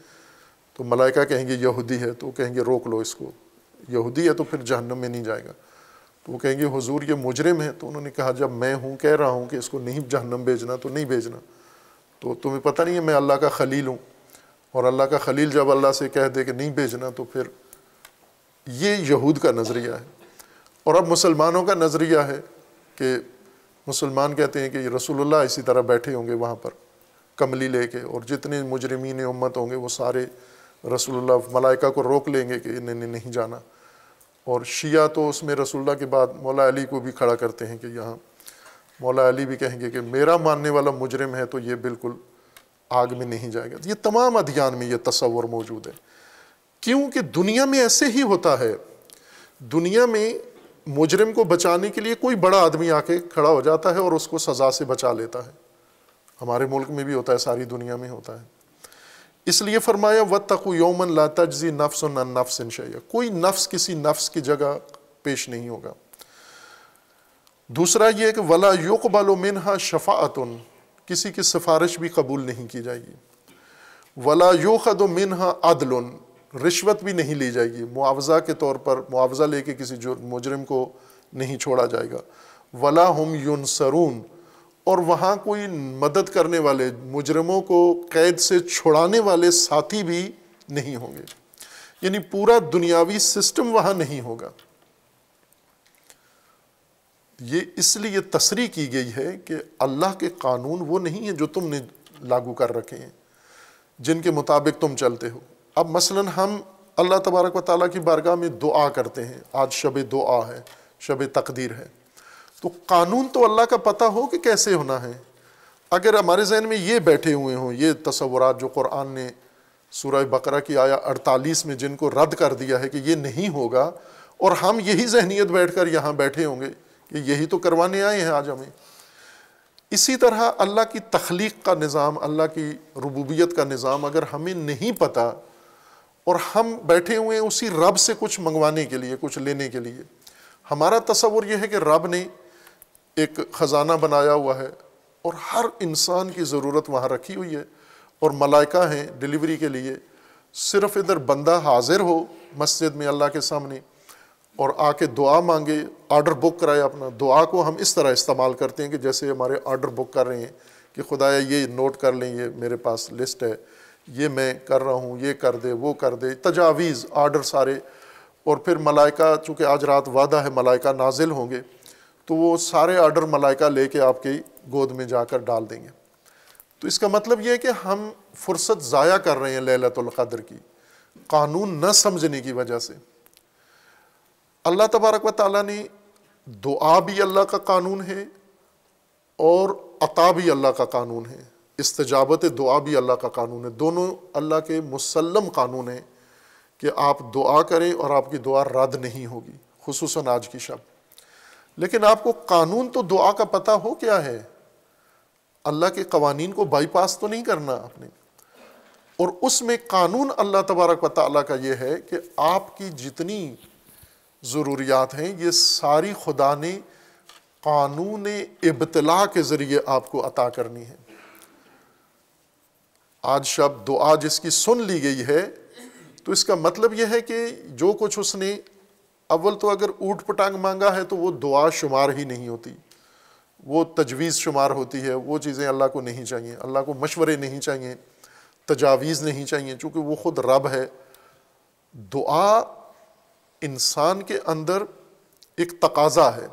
तो मलाइका कहेंगे यहूदी है, तो कहेंगे रोक लो इसको, यहूदी है तो फिर जहन्नुम में नहीं जाएगा। तो वो कहेंगे हुजूर ये मुजरिम है, तो उन्होंने कहा जब मैं हूँ कह रहा हूँ कि इसको नहीं जहन्नुम भेजना तो नहीं भेजना, तो तुम्हें पता नहीं है मैं अल्लाह का खलील हूँ, और अल्लाह का खलील जब अल्लाह से कह दे कि नहीं भेजना तो फिर ये यहूद का नज़रिया है। और अब मुसलमानों का नज़रिया है कि मुसलमान कहते हैं कि रसूलुल्लाह इसी तरह बैठे होंगे वहाँ पर कमली लेके, और जितने मुजरिमीन उम्मत होंगे वो सारे रसूलुल्लाह, मलाइका को रोक लेंगे कि इन्हें नहीं जाना। और शिया तो उसमें रसूलुल्लाह के बाद मौला अली को भी खड़ा करते हैं कि यहाँ मौला अली भी कहेंगे कि मेरा मानने वाला मुजरिम है तो ये बिल्कुल आग में नहीं जाएगा। ये तमाम अध्यान में ये तस्वर मौजूद है, क्योंकि दुनिया में ऐसे ही होता है। दुनिया में मुजरिम को बचाने के लिए कोई बड़ा आदमी आके खड़ा हो जाता है और उसको सज़ा से बचा लेता है। हमारे मुल्क में भी होता है, सारी दुनिया में होता है। इसलिए फरमाया वत्तकू यौमन ला तज्जी नफ्सुन अन नफ्सिन शैया, कोई नफ्स किसी नफ्स की जगह पेश नहीं होगा। दूसरा ये कि वला युकबलु मिन्हा शफाअतुन, किसी की सिफारिश भी कबूल नहीं की जाएगी। वला युखदु मिन्हा अदलुन, रिश्वत भी नहीं ली जाएगी, मुआवजा के तौर पर मुआवजा लेके किसी मुजरिम को नहीं छोड़ा जाएगा। वला हुम युनसरून, और वहाँ कोई मदद करने वाले, मुजरिमों को कैद से छुड़ाने वाले साथी भी नहीं होंगे। यानी पूरा दुनियावी सिस्टम वहाँ नहीं होगा। ये इसलिए तसरीह की गई है कि अल्लाह के कानून वो नहीं है जो तुमने लागू कर रखे हैं, जिनके मुताबिक तुम चलते हो। अब मसलन हम अल्लाह तबारक व तआला की बारगाह में दुआ करते हैं, आज शब दुआ है, शब तकदीर है, तो कानून तो अल्लाह का पता हो कि कैसे होना है। अगर हमारे जहन में ये बैठे हुए हों, ये तसव्वुरात जो क़ुरान ने सूरह बकरा की आया 48 में जिनको रद्द कर दिया है कि ये नहीं होगा, और हम यही जहनीत बैठ कर यहाँ बैठे होंगे कि यही तो करवाने आए हैं आज हमें। इसी तरह अल्लाह की तख्लीक का निज़ाम, अल्लाह की रुबूबियत का निज़ाम अगर हमें नहीं पता, और हम बैठे हुए हैं उसी रब से कुछ मंगवाने के लिए, कुछ लेने के लिए। हमारा तसव्वुर यह है कि रब ने एक ख़ज़ाना बनाया हुआ है और हर इंसान की ज़रूरत वहाँ रखी हुई है, और मलाइका हैं डिलीवरी के लिए, सिर्फ इधर बंदा हाजिर हो मस्जिद में अल्लाह के सामने और आके दुआ मांगे, आर्डर बुक कराए अपना। दुआ को हम इस तरह इस्तेमाल करते हैं कि जैसे हमारे आर्डर बुक कर रहे हैं कि खुदाया ये नोट कर लें, ये मेरे पास लिस्ट है, ये मैं कर रहा हूँ, ये कर दे, वो कर दे, तजावीज़ आर्डर सारे। और फिर मलाइका, चूँकि आज रात वादा है मलाइका नाजिल होंगे, तो वो सारे आर्डर मलाइका लेके आपकी गोद में जाकर डाल देंगे। तो इसका मतलब ये है कि हम फुर्सत ज़ाया कर रहे हैं लैलतुल क़द्र की कानून न समझने की वजह से। अल्लाह तबारक व तआला ने दुआ भी अल्लाह का कानून है और अता भी अल्लाह का कानून है, इस्तजाबत दुआ भी अल्लाह का कानून है। दोनों अल्लाह के मुसल्लम कानून हैं कि आप दुआ करें और आपकी दुआ रद्द नहीं होगी, खुसूसन आज की शब। लेकिन आपको कानून तो दुआ का पता हो क्या है, अल्लाह के कवानीन को बाईपास तो नहीं करना आपने। और उसमें कानून अल्लाह तबारक व तआला का ये है कि आपकी जितनी ज़रूरियात हैं ये सारी खुदा ने कानून इब्तला के ज़रिए आपको अता करनी है। आज शब दुआ जिसकी सुन ली गई है, तो इसका मतलब यह है कि जो कुछ उसने अव्वल तो अगर ऊट पटांग मांगा है तो वो दुआ शुमार ही नहीं होती, वो तजवीज़ शुमार होती है। वो चीज़ें अल्लाह को नहीं चाहिए, अल्लाह को मशवरे नहीं चाहिए, तजावीज़ नहीं चाहिए, चूँकि वो ख़ुद रब है। दुआ इंसान के अंदर एक तकाज़ा है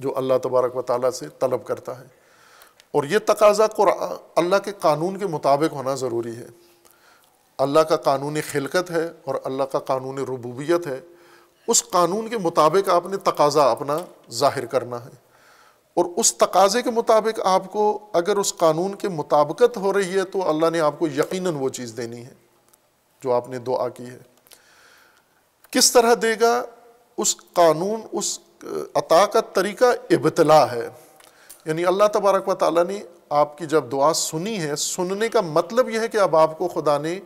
जो अल्लाह तबारक व तआला से तलब करता है, और ये तकाज़ा अल्लाह के कानून के मुताबिक होना ज़रूरी है। अल्लाह का कानून खिलकत है और अल्लाह का कानून रुबूबियत है, उस कानून के मुताबिक आपने तकाज़ा अपना ज़ाहिर करना है। और उस तकाज़े के मुताबिक आपको, अगर उस कानून के मुताबिकत हो रही है, तो अल्लाह ने आपको यकीनन वो चीज़ देनी है जो आपने दुआ की है। किस तरह देगा, उस कानून, उस अता का तरीका इब्तला है। यानी अल्लाह तबारक व तआला ने आपकी जब दुआ सुनी है, सुनने का मतलब यह है कि अब आपको खुदा ने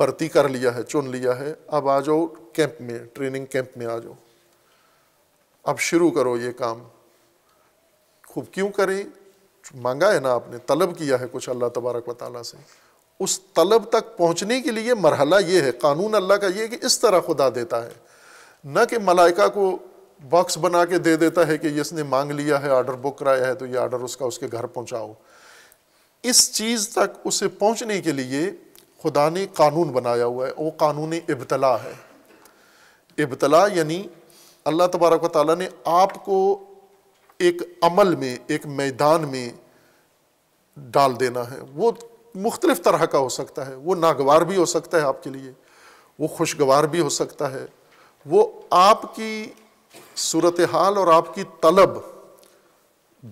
भर्ती कर लिया है, चुन लिया है, अब आ जाओ कैंप में, ट्रेनिंग कैंप में आ जाओ, अब शुरू करो ये काम। खूब क्यों करें, मांगा है ना आपने, तलब किया है कुछ अल्लाह तबारक व तआला से। उस तलब तक पहुँचने के लिए मरहला ये है, कानून अल्लाह का ये है कि इस तरह खुदा देता है, न कि मलाइका को बॉक्स बना के दे देता है कि इसने मांग लिया है, आर्डर बुक कराया है, तो ये आर्डर उसका उसके घर पहुँचाओ। इस चीज़ तक उसे पहुँचने के लिए खुदा ने कानून बनाया हुआ है, वो कानून इब्तला है। इब्तला यानी अल्लाह तबारक व तआला ने आपको एक अमल में, एक मैदान में डाल देना है। वो मुख्तलिफ तरह का हो सकता है, वो नागवार भी हो सकता है आपके लिए, वो खुशगवार भी हो सकता है, वो आपकी सूरत हाल और आपकी तलब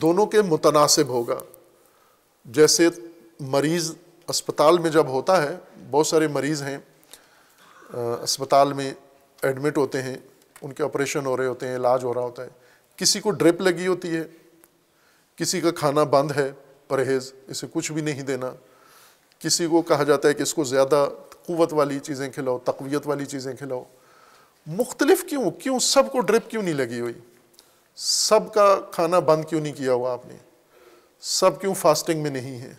दोनों के मुतनासिब होगा। जैसे मरीज़ अस्पताल में जब होता है, बहुत सारे मरीज़ हैं अस्पताल में एडमिट होते हैं, उनके ऑपरेशन हो रहे होते हैं, इलाज हो रहा होता है, किसी को ड्रिप लगी होती है, किसी का खाना बंद है, परहेज़, इसे कुछ भी नहीं देना, किसी को कहा जाता है कि इसको ज़्यादा क़ुव्वत वाली चीज़ें खिलाओ, तक़वियत वाली चीज़ें खिलाओ। मुख्तलिफ क्यों सबको ड्रिप क्यों नहीं लगी हुई, सब का खाना बंद क्यों नहीं किया हुआ आपने, सब क्यों फास्टिंग में नहीं है,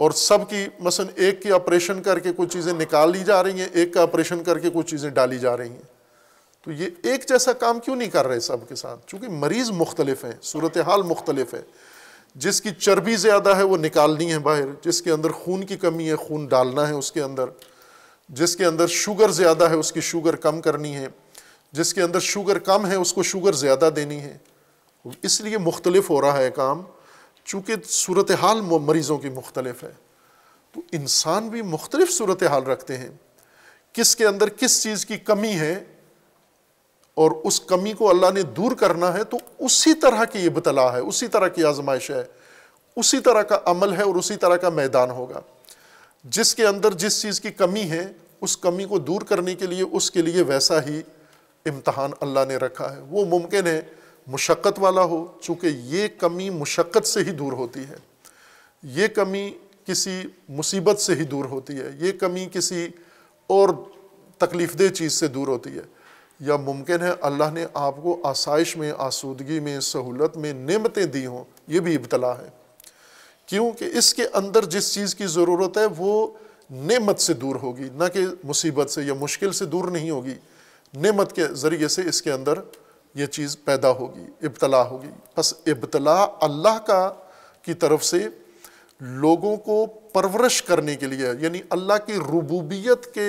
और सब की मसलन एक की ऑपरेशन करके कुछ चीज़ें निकाल ली जा रही हैं, एक का ऑपरेशन करके कुछ चीज़ें डाली जा रही हैं। तो ये एक जैसा काम क्यों नहीं कर रहे सब के साथ, चूँकि मरीज़ मुख्तलिफ हैं, सूरत हाल मुख्तलिफ है। जिसकी चर्बी ज़्यादा है वो निकालनी है बाहर, जिसके अंदर खून की कमी है खून डालना है उसके अंदर, जिसके अंदर शुगर ज़्यादा है उसकी शुगर कम करनी है, जिसके अंदर शुगर कम है उसको शुगर ज़्यादा देनी है। इसलिए मुख्तलिफ हो रहा है काम, चूँकि सूरत हाल मरीज़ों की मुख्तलिफ है। तो इंसान भी मुख्तलिफ सूरत हाल रखते हैं, किसके अंदर किस चीज़ की कमी है, और उस कमी को अल्लाह ने दूर करना है। तो उसी तरह की इब्तला है, उसी तरह की आजमाइश है, उसी तरह का अमल है और उसी तरह का मैदान होगा। जिसके अंदर जिस चीज़ की कमी है, उस कमी को दूर करने के लिए उसके लिए वैसा ही इम्तहान अल्लाह ने रखा है। वो मुमकिन है मुशक्क़त वाला हो, चूँकि ये कमी मुशक्क़त से ही दूर होती है, ये कमी किसी मुसीबत से ही दूर होती है, ये कमी किसी और तकलीफ़देह चीज़ से दूर होती है। या मुमकिन है अल्लाह ने आपको आसाइश में, आसूदगी में, सहूलत में नेमतें दी हों, ये भी इब्तला है। क्योंकि इसके अंदर जिस चीज़ की ज़रूरत है वो नेमत से दूर होगी, ना कि मुसीबत से या मुश्किल से दूर नहीं होगी। नेमत के ज़रिए से इसके अंदर ये चीज़ पैदा होगी, इब्तला होगी। बस इब्तला अल्लाह का की तरफ से लोगों को परवरिश करने के लिए, यानी अल्लाह की रुबूबियत के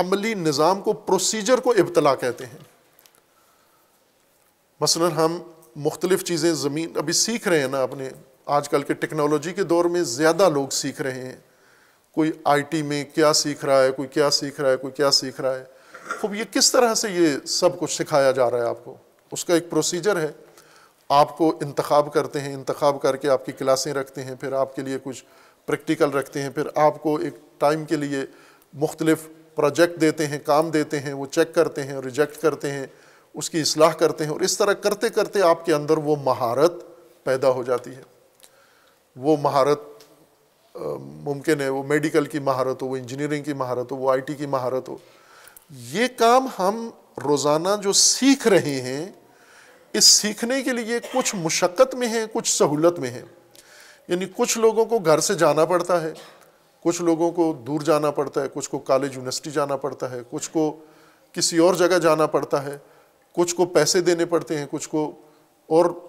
अमली निज़ाम को, प्रोसीजर को इब्तला कहते हैं। मसलन हम मुख्तलिफ़ चीज़ें ज़मीन अभी सीख रहे हैं ना, अपने आजकल के टेक्नोलॉजी के दौर में ज़्यादा लोग सीख रहे हैं। कोई आईटी में क्या सीख रहा है, कोई क्या सीख रहा है, कोई क्या सीख रहा है। खूब, ये किस तरह से ये सब कुछ सिखाया जा रहा है आपको, उसका एक प्रोसीजर है। आपको इंतखाब करते हैं, इंतखाब करके आपकी क्लासें रखते हैं, फिर आपके लिए कुछ प्रैक्टिकल रखते हैं, फिर आपको एक टाइम के लिए मुख्तलिफ़ प्रोजेक्ट देते हैं, काम देते हैं, वो चेक करते हैं, रिजेक्ट करते हैं, उसकी इस्लाह करते हैं। और इस तरह करते करते आपके अंदर वो महारत पैदा हो जाती है। वो महारत मुमकिन है वो मेडिकल की महारत हो, वो इंजीनियरिंग की महारत हो, वो आईटी की महारत हो। ये काम हम रोज़ाना जो सीख रहे हैं, इस सीखने के लिए कुछ मुशक्क़त में है, कुछ सहूलत में है। यानी कुछ लोगों को घर से जाना पड़ता है, कुछ लोगों को दूर जाना पड़ता है, कुछ को कॉलेज यूनिवर्सिटी जाना पड़ता है, कुछ को किसी और जगह जाना पड़ता है, कुछ को पैसे देने पड़ते हैं, कुछ को और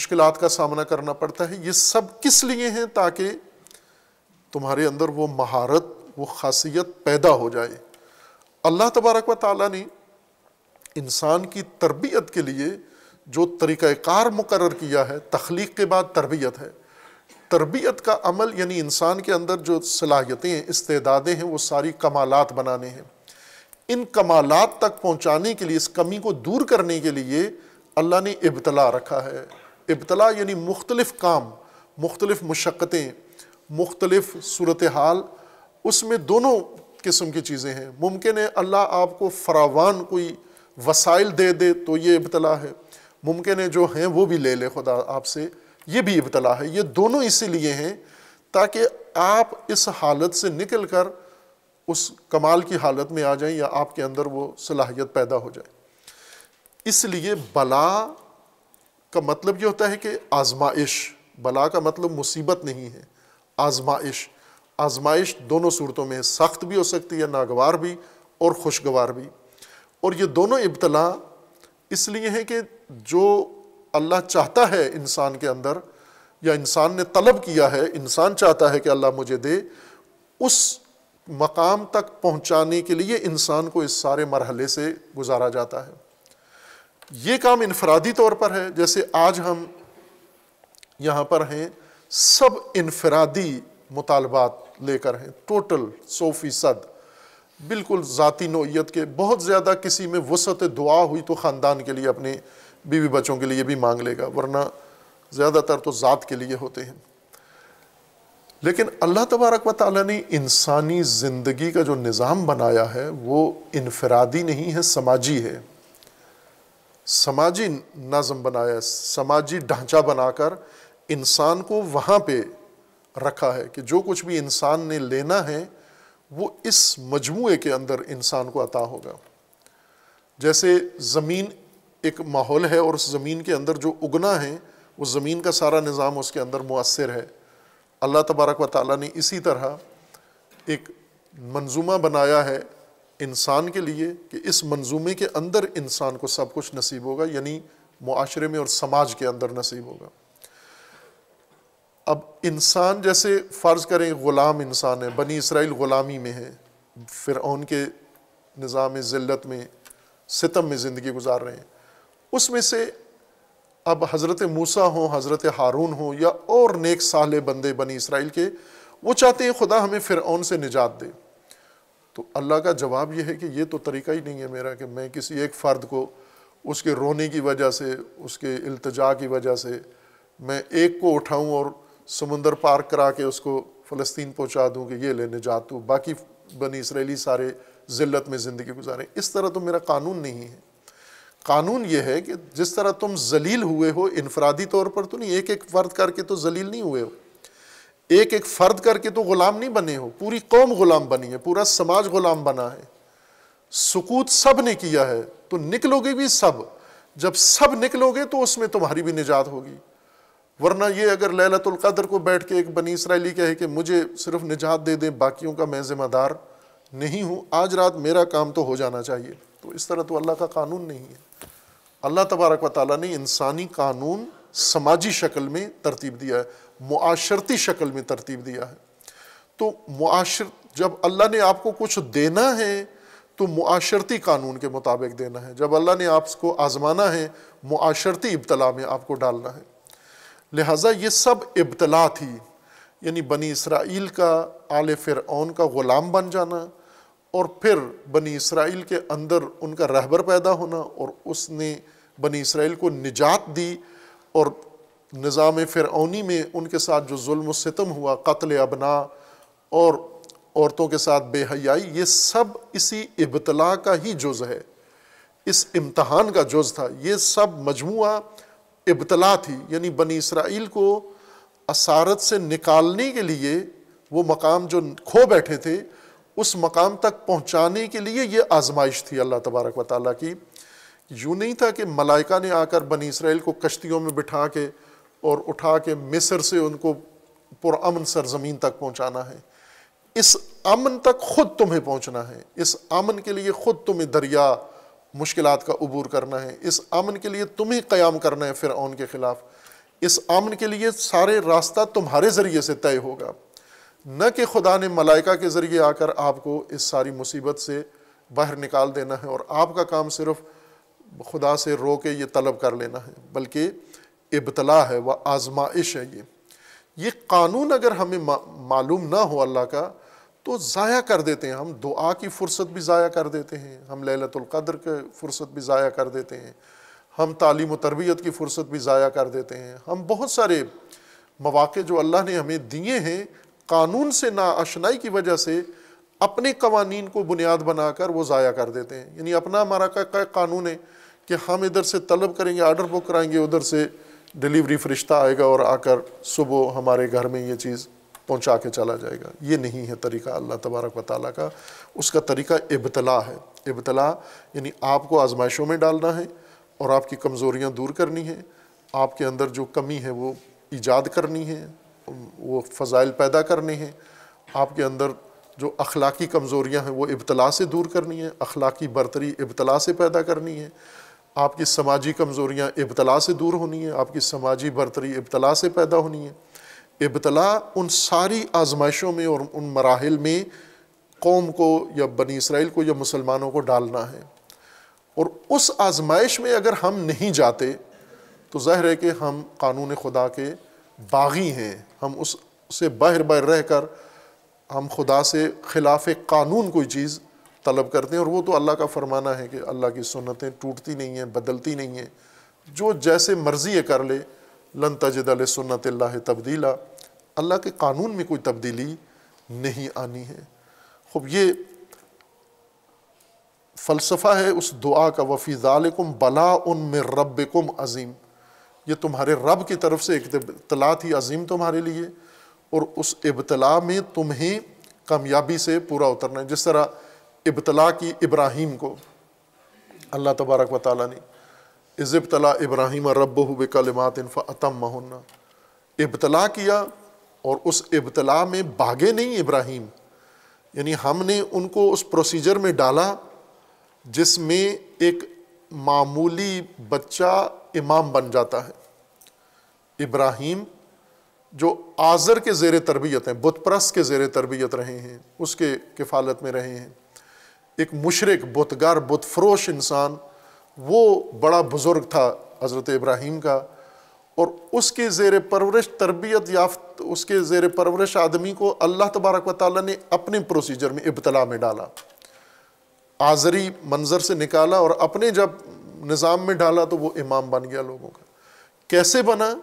मुश्किलात का सामना करना पड़ता है। ये सब किस लिए हैं? ताकि तुम्हारे अंदर वो महारत, वो खासियत पैदा हो जाए। अल्लाह तबारक व तआला ने इंसान की तरबियत के लिए जो तरीक़ाकार मुकर्रर किया है, तख्लीक के बाद तरबियत है। तरबियत का अमल यानी इंसान के अंदर जो सलाहियतें हैं, इस्तेदादें हैं, वो सारी कमालात बनाने हैं। इन कमालात तक पहुँचाने के लिए, इस कमी को दूर करने के लिए अल्लाह ने इब्तला रखा है। इब्तला यानी मुख्तलिफ़ काम, मुख्तलिफ़ मशक्क़तें, मुख्तलिफ़ सूरत हाल, उसमें दोनों किस्म की चीज़ें हैं। मुमकिन है अल्लाह आपको फ़रावान कोई वसाइल दे दे तो ये इब्तला है, मुमकिन है जो हैं वो भी ले ले खुदा आपसे, ये भी इब्तला है। ये दोनों इसीलिए हैं ताकि आप इस हालत से निकल कर उस कमाल की हालत में आ जाएं, या आपके अंदर वो सलाहियत पैदा हो जाए। इसलिए बला का मतलब ये होता है कि आजमाइश। बला का मतलब मुसीबत नहीं है, आजमाइश। आजमाइश दोनों सूरतों में, सख्त भी हो सकती है, नागवार भी और खुशगवार भी। और ये दोनों इब्तला इसलिए हैं कि जो अल्लाह चाहता है इंसान के अंदर, या इंसान ने तलब किया है, इंसान चाहता है कि अल्लाह मुझे दे, उस मकाम तक पहुँचाने के लिए इंसान को इस सारे मरहले से गुजारा जाता है। ये काम इनफरादी तौर पर है। जैसे आज हम यहाँ पर हैं, सब इनफरादी मुतालबात लेकर हैं, टोटल 100%, बिल्कुल ज़ाती नौयत के। बहुत ज़्यादा किसी में वसअत दुआ हुई तो ख़ानदान के लिए, अपने बीवी बच्चों के लिए भी मांग लेगा, वरना ज़्यादातर तो ज़ात के लिए होते हैं। लेकिन अल्लाह तबारक व तआला ने इंसानी ज़िंदगी का जो निज़ाम बनाया है, वो इनफरादी नहीं है, समाजी है। समाजी नज़म बनाया है, समाजी ढांचा बनाकर इंसान को वहाँ पे रखा है कि जो कुछ भी इंसान ने लेना है वो इस मजमूए के अंदर इंसान को अता होगा। जैसे ज़मीन एक माहौल है, और उस ज़मीन के अंदर जो उगना है, वो ज़मीन का सारा निज़ाम उसके अंदर मुअस्सर है। अल्लाह तबारक व तआला ने इसी तरह एक मंजूमा बनाया है इंसान के लिए कि इस मंजूमे के अंदर इंसान को सब कुछ नसीब होगा, यानी मुआशरे में और समाज के अंदर नसीब होगा। अब इंसान, जैसे फ़र्ज़ करें ग़ुलाम इंसान है, बनी इसराइल ग़ुलामी में है, फ़िरऔन के निज़ाम ज़िल्लत में, सितम में ज़िंदगी गुजार रहे हैं। उसमें से अब हज़रत मूसा हों, हज़रत हारून हों, या और नेक साले बंदे बनी इसराइल के, वो चाहते हैं खुदा हमें फ़िरऔन से निजात दे। तो अल्लाह का जवाब ये है कि ये तो तरीका ही नहीं है मेरा कि मैं किसी एक फ़र्द को उसके रोने की वजह से, उसके इल्तिजा की वजह से, मैं एक को उठाऊं और समुंदर पार करा के उसको फ़लस्तीन पहुंचा दूं कि ये ले निजात दूँ, बाकी बनी इसराइली सारे ज़िल्लत में ज़िंदगी गुजारें। इस तरह तो मेरा कानून नहीं है। कानून ये है कि जिस तरह तुम जलील हुए हो, इनफरादी तौर पर तो नहीं, एक एक फ़र्द करके तो जलील नहीं हुए हो, एक एक फ़र्द करके तो ग़ुलाम नहीं बने हो। पूरी कौम ग़ुलाम बनी है, पूरा समाज ग़ुलाम बना है, सुकूत सब ने किया है, तो निकलोगे भी सब। जब सब निकलोगे तो उसमें तुम्हारी भी निजात होगी। वरना ये अगर लैलतुल क़द्र को बैठ के एक बनी इसराइली कहे कि मुझे सिर्फ निजात दे दें, बाकियों का मैं ज़िम्मेदार नहीं हूँ, आज रात मेरा काम तो हो जाना चाहिए, तो इस तरह तो अल्लाह का कानून नहीं है। अल्लाह तबारक व तआला ने इंसानी कानून समाजी शक्ल में तरतीब दिया है, मुआशरती शक्ल में तरतीब दिया है। तो जब अल्लाह ने आपको कुछ देना है तो मुआशरती कानून के मुताबिक देना है, जब अल्लाह ने आपको आजमाना है मुआशरती इब्तला में आपको डालना है। लिहाजा ये सब इब्तला थी, यानी बनी इसराइल का आले फ़िरऔन का ग़ुलाम बन जाना और फिर बनी इसराइल के अंदर उनका रहबर पैदा होना और उसने बनी इसराइल को निजात दी और निज़ाम फ़िरऔनी में उनके साथ जो जुल्म सितम हुआ, कत्ल अबना और औरतों के साथ बेहयाई, ये सब इसी इब्तला का ही जुज़ है, इस इम्तहान का जुज़ था। ये सब मजमुआ इब्तला थी, यानी बनी इसराइल को असारत से निकालने के लिए, वो मकाम जो खो बैठे थे उस मकाम तक पहुँचाने के लिए ये आजमाइश थी अल्लाह तबारक व तआला की। यूँ नहीं था कि मलाइका ने आकर बनी इसराइल को कश्तियों में बिठा के और उठा के मिस्र से उनको पुरअमन सरजमीन तक पहुँचाना है। इस अमन तक ख़ुद तुम्हें पहुँचना है, इस अमन के लिए ख़ुद तुम्हें दरिया मुश्किलात का अबूर करना है, इस अमन के लिए तुम्हें क़याम करना है फ़िरऔन के ख़िलाफ़, इस अमन के लिए सारे रास्ता तुम्हारे ज़रिए से तय होगा, न कि खुदा ने मलाइका के ज़रिए आकर आपको इस सारी मुसीबत से बाहर निकाल देना है और आपका काम सिर्फ खुदा से रो के ये तलब कर लेना है, बल्कि इब्तला है व आजमाइश है। ये कानून अगर हमें मालूम ना हो अल्लाह का तो ज़ाया कर देते हैं, हम दुआ की फ़ुर्सत भी ज़ाया कर देते हैं, हम लैलतुल क़द्र की फ़ुर्सत भी ज़ाया कर देते हैं, हम तालीम व तरबियत की फ़ुर्सत भी ज़ाया कर देते हैं, हम बहुत सारे मौक़े जो अल्लाह ने हमें दिए हैं कानून से नाआशनाई की वजह से अपने कवानीन को बुनियाद बनाकर वो ज़ाया कर देते हैं। यानी अपना हमारा का कानून है कि हम इधर से तलब करेंगे, आर्डर बुक कराएंगे, उधर से डिलीवरी फ़रिश्ता आएगा और आकर सुबह हमारे घर में ये चीज़ पहुँचा के चला जाएगा। ये नहीं है तरीका अल्लाह तबारक व तआला का, उसका तरीका इब्तला है। इब्तला यानी आपको आजमाइशों में डालना है और आपकी कमज़ोरियाँ दूर करनी है, आपके अंदर जो कमी है वो ईजाद करनी है, वो फ़ज़ाइल पैदा करने हैं, आपके अंदर जो अखलाकी कमज़ोरियाँ हैं वो इब्तला से दूर करनी है, अखलाकी बरतरी इब्तला से पैदा करनी है, आपकी समाजी कमज़ोरियाँ इब्तला से दूर होनी है, आपकी समाजी बरतरी इब्तला से पैदा होनी है। इब्तला उन सारी आजमाइशों में और उन मराहिल में कौम को या बनी इसराइल को या मुसलमानों को डालना है, और उस आजमाइश में अगर हम नहीं जाते तो ज़ाहिर है कि हम कानून खुदा के बागी हैं, हम उससे बाहर रह कर हम खुदा से खिलाफ कानून कोई चीज़ तलब करते हैं। और वो तो अल्लाह का फ़रमाना है कि अल्लाह की सुन्नतें टूटती नहीं हैं, बदलती नहीं हैं, जो जैसे मर्ज़ी ये कर ले, लन तजिद लिसुन्नतिल्लाह तब्दीला, अल्लाह के कानून में कोई तब्दीली नहीं आनी है। खूब, ये फ़लसफ़ा है उस दुआ का, वफ़ी ज़ालिकुम बलाउन मिन रब्बिकुम अज़ीम, ये तुम्हारे रब की तरफ से एक इब्तला थी अज़ीम तुम्हारे लिए, और उस इब्तला में तुम्हें कामयाबी से पूरा उतरना है। जिस तरह इब्तला की इब्राहीम को अल्लाह तबारक व तआला ने इज़्तला इब्राहीम रब्बहु बिकलिमातिन फ़अतम्महुन्ना, इब्तला किया और उस इब्तला में भागे नहीं इब्राहीम, यानी हमने उनको उस प्रोसीजर में डाला जिसमें एक मामूली बच्चा इमाम बन जाता है। इब्राहीम जो आज़र के ज़ेरे तरबियत हैं, बुतप्रस्त के ज़ेरे तरबियत रहे हैं, उसके किफ़ालत में रहे हैं, एक मुशरिक बुतगार बुतफरोश इंसान, वो बड़ा बुज़ुर्ग था हज़रत इब्राहीम का, और उसके ज़ेरे परवरिश तरबियत याफ्त, उसके ज़ेरे परवरिश आदमी को अल्लाह तबारक व तआला ने अपने प्रोसीजर में इब्तला में डाला, आज़री मंज़र से निकाला और अपने जब निज़ाम में डाला तो वो इमाम बन गया लोगों का। कैसे बना?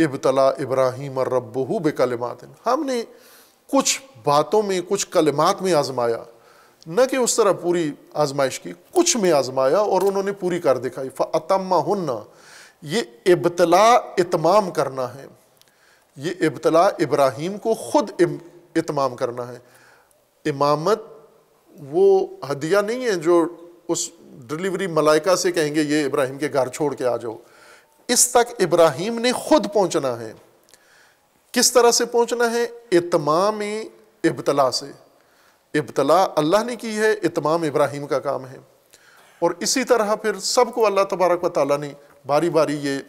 इब्तला इब्राहीम रब्बहु बिकलिमातिन, हमने कुछ बातों में, कुछ कलिमात में आजमाया, न कि उस तरह पूरी आजमाइश की, कुछ में आजमाया और उन्होंने पूरी कर दिखाई। फ़अतम्महुन्ना, ये इब्तला इतमाम करना है, ये इब्तला इब्राहीम को खुद इतमाम करना है। इमामत वो हदिया नहीं है जो उस डिलीवरी मलाइका से कहेंगे ये इब्राहीम के घर छोड़ के आ जाओ। इस तक इब्राहीम ने खुद पहुँचना है। किस तरह से पहुँचना है? इतमाम इब्तला से। इब्तला अल्लाह ने की है, इतमाम इब्राहीम का काम है। और इसी तरह फिर सबको अल्लाह तबारक व तआला ने बारी बारी ये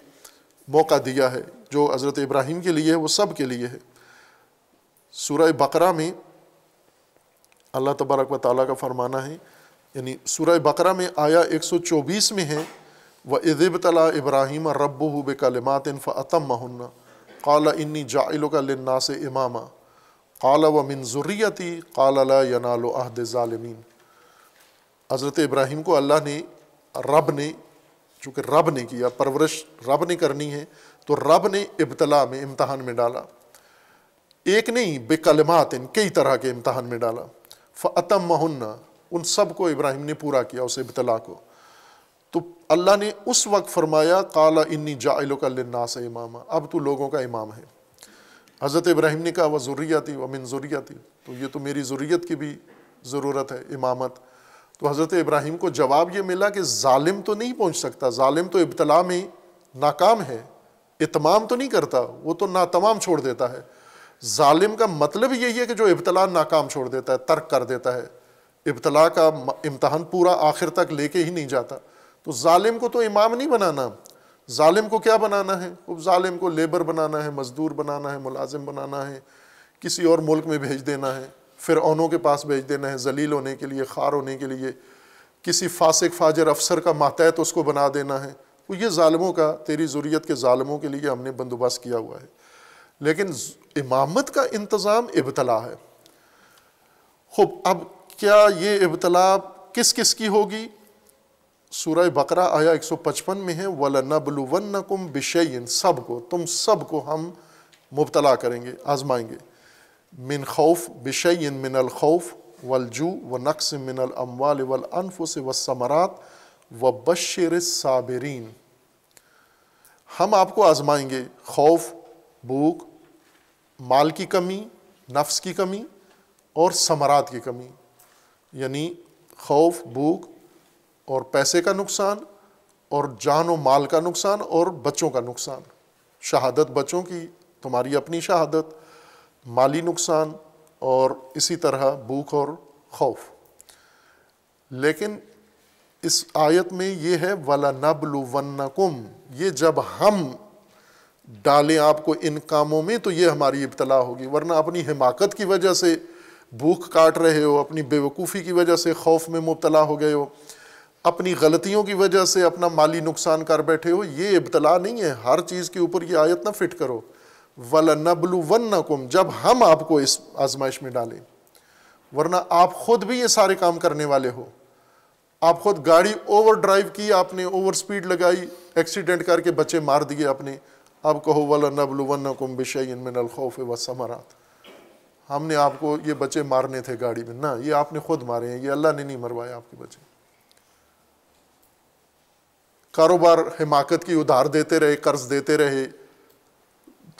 मौका दिया है, जो हज़रत इब्राहीम के लिए है वो सब के लिए है। सूरह बकरा में अल्लाह तबारक व तआला का फरमाना है, यानी सूरह बकरा में आया 124 में है, व इज़ इब्तला इब्राहीम रब्बुहु बिकलिमातिन फ़अतम्महुन्ना क़ाला इन्नी जाइलुका लिन्नास इमामा क़ाला व मिन ज़ुर्रियती क़ाला ला यनालु अहद ज़ालिमीन। हज़रत इब्राहीम को अल्लाह ने, रब ने, चूँकि रब ने किया, परवरिश रब ने करनी है, तो रब ने इब्तला में, इम्तहान में डाला। एक नहीं बेकलमात, इन कई तरह के इम्तहान में डाला। फ़अतम्महुन्ना, उन सब को इब्राहीम ने पूरा किया, उस इब्तला को। तो अल्लाह ने उस वक्त फरमाया क़ाला इन्नी जाइलुका लिन्नास इमामा, अब तू लोगों का इमाम है। हज़रत इब्राहीम ने कहा व ज़ुर्रियती व मिन ज़ुर्रियती, तो ये तो मेरी ज़ुर्रियत की भी ज़रूरत है, इमामत। तो हज़रत इब्राहीम को जवाब ये मिला कि ज़ालिम तो नहीं पहुँच सकता, ज़ालिम तो इब्तला में नाकाम है, इतमाम तो नहीं करता, वो तो नातमाम छोड़ देता है। ज़ालिम का मतलब यही है कि जो इब्तला नाकाम छोड़ देता है, तर्क कर देता है, इब्तला का इम्तहान पूरा आखिर तक लेके ही नहीं जाता। तो ज़ालिम को तो इमाम नहीं बनाना, ज़ालिम को क्या बनाना है? ज़ालिम को लेबर बनाना है, मज़दूर बनाना है, मुलाजिम बनाना है, किसी और मुल्क में भेज देना है, फ़िरऔनों के पास भेज देना है, जलील होने के लिए, ख़ार होने के लिए, किसी फासिक फाजर अफसर का मातहत तो उसको बना देना है। तो ये ज़ालिमों का, तेरी ज़ुर्रियत के ज़ालिमों के लिए हमने बंदोबस्त किया हुआ है। लेकिन इमामत का इंतज़ाम इब्तला है। खूब, अब क्या ये इब्तला किस किस की होगी? सूरह बकरा आया 155 में है, वलनबलुवन्नकुम बिशैइन, सब को, तुम सब को हम मुब्तला करेंगे, आजमाएंगे। मिन खौफ, बिशैइन मिनल खौफ वलजू व नक्स मिनल अम्वाल वल अनफुस वस्समरात व बश्शिरिस साबिरीन। हम आपको आजमाएंगे खौफ, भूख, माल की कमी, नफ्स की कमी और समरात की कमी, यानी खौफ, भूख और पैसे का नुकसान और जान व माल का नुकसान और बच्चों का नुकसान, शहादत बच्चों की, तुम्हारी अपनी शहादत, माली नुकसान और इसी तरह भूख और खौफ। लेकिन इस आयत में ये है वलनबलुवन्नकुम, ये जब हम डालें आपको इन कामों में तो ये हमारी इब्तला होगी, वरना अपनी हिमाकत की वजह से भूख काट रहे हो, अपनी बेवकूफ़ी की वजह से खौफ में मुब्तला हो गए हो, अपनी गलतियों की वजह से अपना माली नुकसान कर बैठे हो, ये इब्तला नहीं है। हर चीज़ के ऊपर ये आयत ना फिट करो, वलनबलुवन्नकुम, जब हम आपको इस आजमाइश में डालें, वरना आप ख़ुद भी ये सारे काम करने वाले हो। आप ख़ुद गाड़ी ओवर ड्राइव की आपने, ओवर स्पीड लगाई, एक्सीडेंट करके बच्चे मार दिए आपने। अब कहो वलनबलुवन्नकुम बिशैइन मिनल खौफ वस्समरात, हमने आपको, ये बच्चे मारने थे गाड़ी में, ना ये आपने खुद मारे हैं, ये अल्लाह ने नहीं मरवाए आपके बच्चे। कारोबार हिमाकत की, उधार देते रहे, कर्ज देते रहे,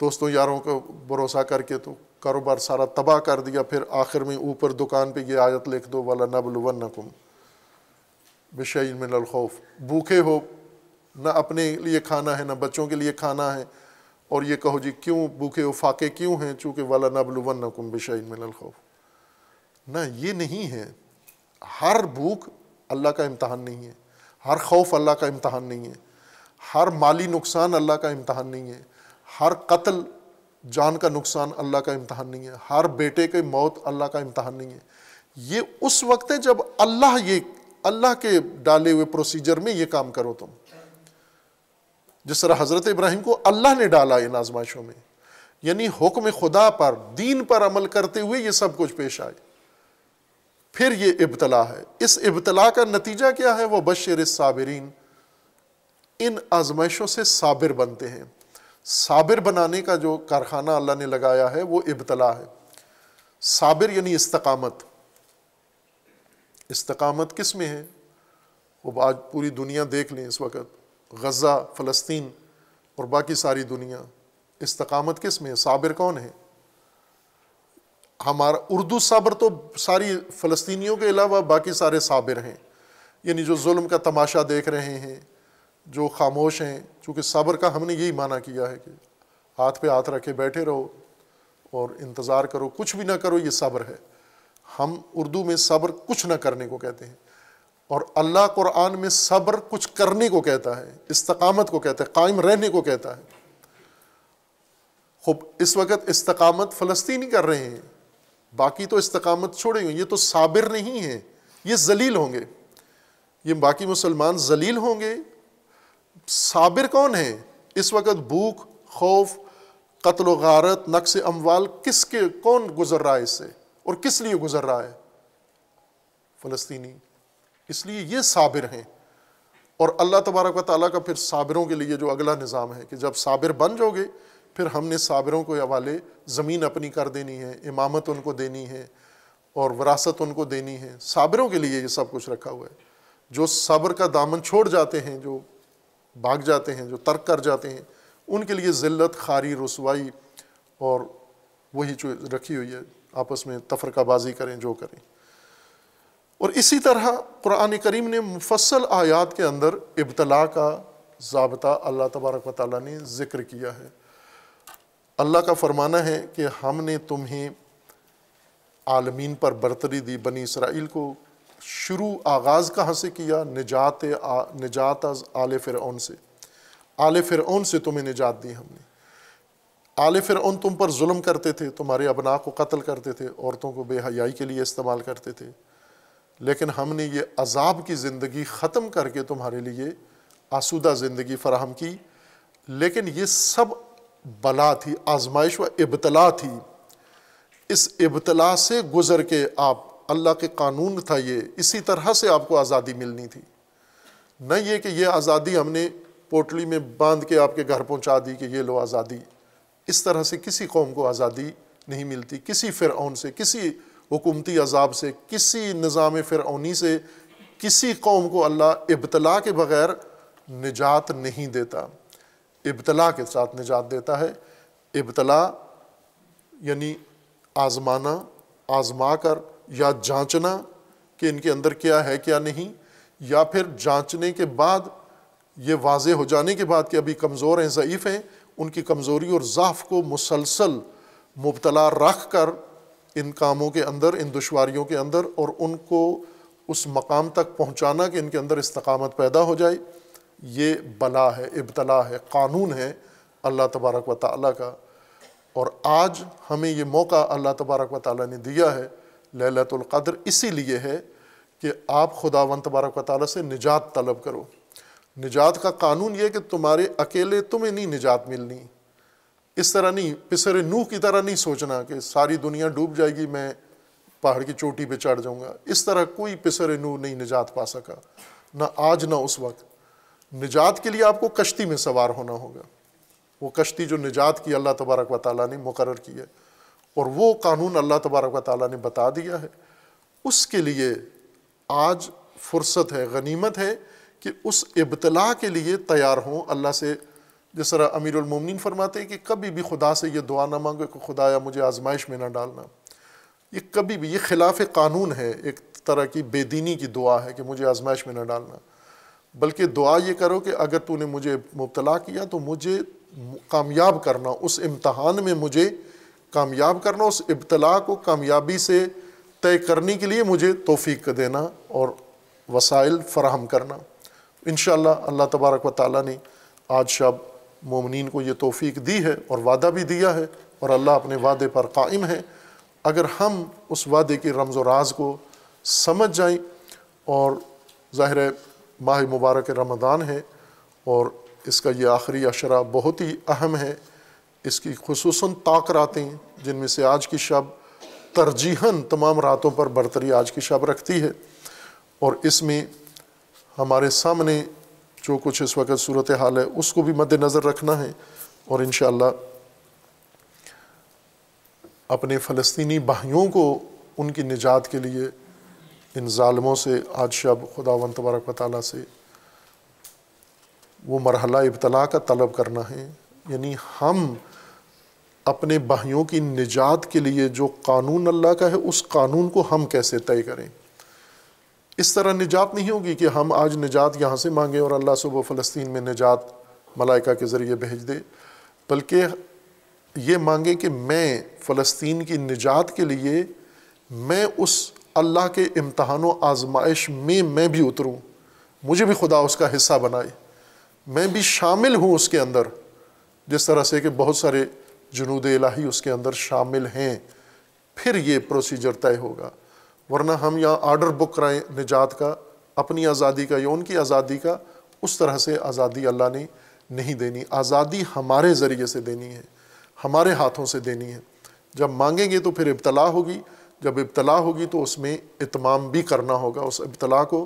दोस्तों यारों को भरोसा करके, तो कारोबार सारा तबाह कर दिया। फिर आखिर में ऊपर दुकान पे ये आयत लिख दो वलनबलुवन्नकुम बिशैइन मिनल खौफ, भूखे हो, ना अपने लिए खाना है ना बच्चों के लिए खाना है, और ये कहो जी क्यों भूखे हो, फाके क्यों हैं, चूँकि वलनबलुवन्नकुम बिशैइन मिनल खौफ। ना, ये नहीं है। हर भूख अल्लाह का इम्तहान नहीं है, हर खौफ अल्लाह का इम्तहान नहीं है, हर माली नुकसान अल्लाह का इम्तहान नहीं है, हर कत्ल, जान का नुकसान अल्लाह का इम्तहान नहीं है, हर बेटे की मौत अल्लाह का इम्तहान नहीं है। ये उस वक्त है जब अल्लाह, ये अल्लाह के डाले हुए प्रोसीजर में ये काम करो तुम। जिस तरह हज़रत इब्राहीम को अल्लाह ने डाला इन आजमाइशों में, यानी हुक्म खुदा पर, दीन पर अमल करते हुए ये सब कुछ पेश आए। फिर ये इब्तला है। इस इब्तला का नतीजा क्या है? वह बशरिस साबिरीन, इन आजमाइशों से साबिर बनते हैं। साबिर बनाने का जो कारखाना अल्लाह ने लगाया है वो इब्तला है। साबिर यानी इस्तकामत। इस्तकामत किस में है? वो आज पूरी दुनिया देख लें, इस वक्त गज़ा, फ़लस्तीन और बाकी सारी दुनिया, इस्तकामत किस में है? साबिर कौन है? हमारा उर्दू सब्र तो सारी फ़लस्तीनियों के अलावा बाकी सारे साबिर हैं, यानी जो जुल्म का तमाशा देख रहे हैं, जो खामोश हैं, चूँकि सब्र का हमने यही माना किया है कि हाथ पे हाथ रखे बैठे रहो और इंतज़ार करो, कुछ भी ना करो, ये सब्र है। हम उर्दू में सब्र कुछ ना करने को कहते हैं और अल्लाह कुरान में सब्र कुछ करने को कहता है, इस्तकामत को कहता है, कायम रहने को कहता है। खूब, इस वक्त इस्तकामत फ़लस्तीनी कर रहे हैं, बाकी तो इस्तकामत छोड़े हुए, ये तो साबिर नहीं है, ये जलील होंगे, ये बाकी मुसलमान जलील होंगे। साबिर कौन है? इस वक्त भूख, खौफ, कत्ल गारत, नक्स अमवाल, किसके कौन गुजर रहा है इससे और किस लिए गुजर रहा है? फ़लस्तीनी। इसलिए ये साबिर हैं। और अल्लाह तबारक व तआला का फिर साबिरों के लिए जो अगला निज़ाम है कि जब साबिर बन जाओगे फिर हमने साबिरों को हवाले ज़मीन अपनी कर देनी है, इमामत उनको देनी है और विरासत उनको देनी है। साबिरों के लिए ये सब कुछ रखा हुआ है। जो सब्र का दामन छोड़ जाते हैं, जो भाग जाते हैं, जो तर्क कर जाते हैं, उनके लिए ज़िल्लत, खारी, रुसवाई और वही जो रखी हुई है, आपस में तफरकाबाजी करें जो करें। और इसी तरह कुरान करीम ने मुफस्सल आयात के अंदर इब्तला का ज़ाबता अल्लाह तबारक व तआला ने ज़िक्र किया है। अल्लाह का फरमाना है कि हमने तुम्हें आलमीन पर बरतरी दी। बनी इसराइल को शुरू आगाज़ कहाँ से किया? निजात आले फ़िरऔन से। आले फ़िरऔन से तुम्हें निजात दी हमने। आले फ़िरऔन तुम पर जुल्म करते थे, तुम्हारे अबना को कत्ल करते थे, औरतों को बेहयाई के लिए इस्तेमाल करते थे, लेकिन हमने ये अजाब की ज़िंदगी ख़त्म करके तुम्हारे लिए आसूदा ज़िंदगी फ़राहम की। लेकिन ये सब बला थी, आजमाइश व इब्तला थी। इस इब्तला से गुज़र के आप, अल्लाह के कानून था ये, इसी तरह से आपको आज़ादी मिलनी थी। न ये कि ये आज़ादी हमने पोटली में बांध के आपके घर पहुंचा दी कि ये लो आज़ादी। इस तरह से किसी कौम को आज़ादी नहीं मिलती, किसी फ़िरऔन से, किसी हुकूमती अजाब से, किसी निज़ाम फ़िरऔनी से किसी कौम को अल्लाह इब्तला के बग़ैर निजात नहीं देता, इब्तला के साथ निजात देता है। इब्तला यानी आजमाना, आजमा कर, या जांचना कि इनके अंदर क्या है क्या नहीं, या फिर जांचने के बाद ये वाजे हो जाने के बाद कि अभी कमज़ोर हैं, ज़ईफ़ हैं, उनकी कमज़ोरी और ज़ाफ़ को मुसलसल मुबतला रख कर इन कामों के अंदर, इन दुश्वारियों के अंदर, और उनको उस मकाम तक पहुँचाना कि इनके अंदर इस्तकामत पैदा हो जाए। ये बला है, इब्तला है, कानून है अल्लाह तबारक व तआला का। और आज हमें ये मौका अल्लाह तबारक व तआला ने दिया है, लैलतुल क़द्र, इसीलिए है कि आप खुदावंद तबारक व तआला से निजात तलब करो। निजात का कानून ये है कि तुम्हारे अकेले तुम्हें नहीं निजात मिलनी। इस तरह नहीं, पिसरे नूह की तरह नहीं सोचना कि सारी दुनिया डूब जाएगी, मैं पहाड़ की चोटी पर चढ़ जाऊँगा। इस तरह कोई पिसरे नूह नहीं निजात पा सका, ना आज ना उस वक्त। निजात के लिए आपको कश्ती में सवार होना होगा, वो कश्ती जो निजात की अल्लाह तबारक व तआला ने मुकर्रर की है, और वो कानून अल्लाह तबारक व तआला ने बता दिया है। उसके लिए आज फुर्सत है, गनीमत है कि उस इब्तला के लिए तैयार हों। अल्लाह से, जिस तरह अमीरुल मोमिनीन फरमाते हैं कि कभी भी खुदा से ये दुआ ना मांगो कि खुदाया मुझे आजमाइश में ना डालना। ये कभी भी, ये खिलाफ कानून है, एक तरह की बेदीनी की दुआ है कि मुझे आजमाइश में ना डालना, बल्कि दुआ ये करो कि अगर तूने मुझे मुबतला किया तो मुझे कामयाब करना, उस इम्तहान में मुझे कामयाब करना, उस इब्तला को कामयाबी से तय करने के लिए मुझे तौफीक देना और वसाइल फराहम करना। इंशाअल्लाह अल्लाह तबारक व तआला ने आज शब मोमिनीन को ये तौफीक दी है और वादा भी दिया है, और अल्लाह अपने वादे पर कायम है। अगर हम उस वादे के रमज़ व राज को समझ जाएँ, और ज़ाहिर है माह मुबारक रमदान है और इसका ये आखिरी अशरा बहुत ही अहम है, इसकी खुसूसन ताक रातें जिनमें से आज की शब तरजीहन तमाम रातों पर बरतरी आज की शब रखती है, और इसमें हमारे सामने जो कुछ इस वक्त सूरत हाल है उसको भी मद्देनज़र रखना है। और इंशाअल्लाह अपने फ़लस्तीनी भाइयों को उनकी निजात के लिए इन ज़ालिमों से आज शब खुदावंद तबारक व तआला से वो मरहला इब्तला का तलब करना है। यानी हम अपने भाइयों की निजात के लिए जो कानून अल्लाह का है, उस कानून को हम कैसे तय करें, इस तरह निजात नहीं होगी कि हम आज निजात यहाँ से मांगें और अल्लाह सुबह फ़लस्तीन में निजात मलाइका के ज़रिए भेज दे, बल्कि ये मांगें कि मैं फ़लस्तीन की निजात के लिए मैं उस अल्लाह के इम्तहान व आजमाइश में मैं भी उतरूँ, मुझे भी खुदा उसका हिस्सा बनाए, मैं भी शामिल हूँ उसके अंदर, जिस तरह से कि बहुत सारे जुनूदे इलाही उसके अंदर शामिल हैं। फिर ये प्रोसीजर तय होगा, वरना हम यहाँ आर्डर बुक कराएँ निजात का, अपनी आज़ादी का या उनकी आज़ादी का, उस तरह से आज़ादी अल्लाह ने नहीं देनी। आज़ादी हमारे ज़रिए से देनी है, हमारे हाथों से देनी है। जब मांगेंगे तो फिर इब्तला होगी, जब इब्तला होगी तो उसमें इत्माम भी करना होगा उस इब्तला को,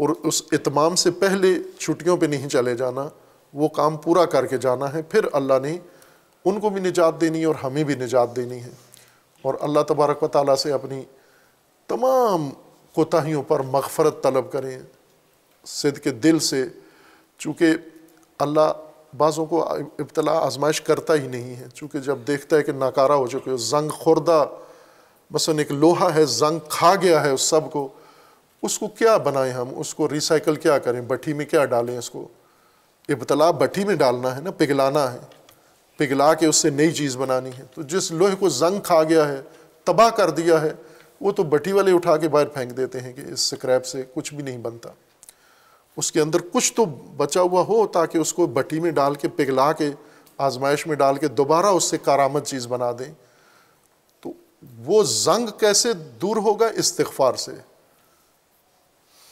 और उस इत्माम से पहले छुट्टियों पे नहीं चले जाना, वो काम पूरा करके जाना है। फिर अल्लाह ने उनको भी निजात देनी है और हमें भी निजात देनी है। और अल्लाह तबारक व तआला से अपनी तमाम कोताहियों पर मग़फ़रत तलब करें सिद्क़ के दिल से, चूँकि अल्लाह बाज़ों को इब्तला आजमाइश करता ही नहीं है, चूँकि जब देखता है कि नाकारा हो चुके हो, जंग खुर्दा, मसलन एक लोहा है जंग खा गया है उस सब को, उसको क्या बनाएं हम, उसको रिसाइकल क्या करें, भट्टी में क्या डालें इसको। इब्तला भट्टी में डालना है ना, पिघलाना है, पिघला के उससे नई चीज़ बनानी है। तो जिस लोहे को जंग खा गया है, तबाह कर दिया है, वो तो भट्टी वाले उठा के बाहर फेंक देते हैं कि इस स्क्रैप से कुछ भी नहीं बनता। उसके अंदर कुछ तो बचा हुआ हो ताकि उसको भट्टी में डाल के पिघला के आजमाइश में डाल के दोबारा उससे कारामत चीज़ बना दें। तो वो जंग कैसे दूर होगा? इस्तिग़फ़ार से,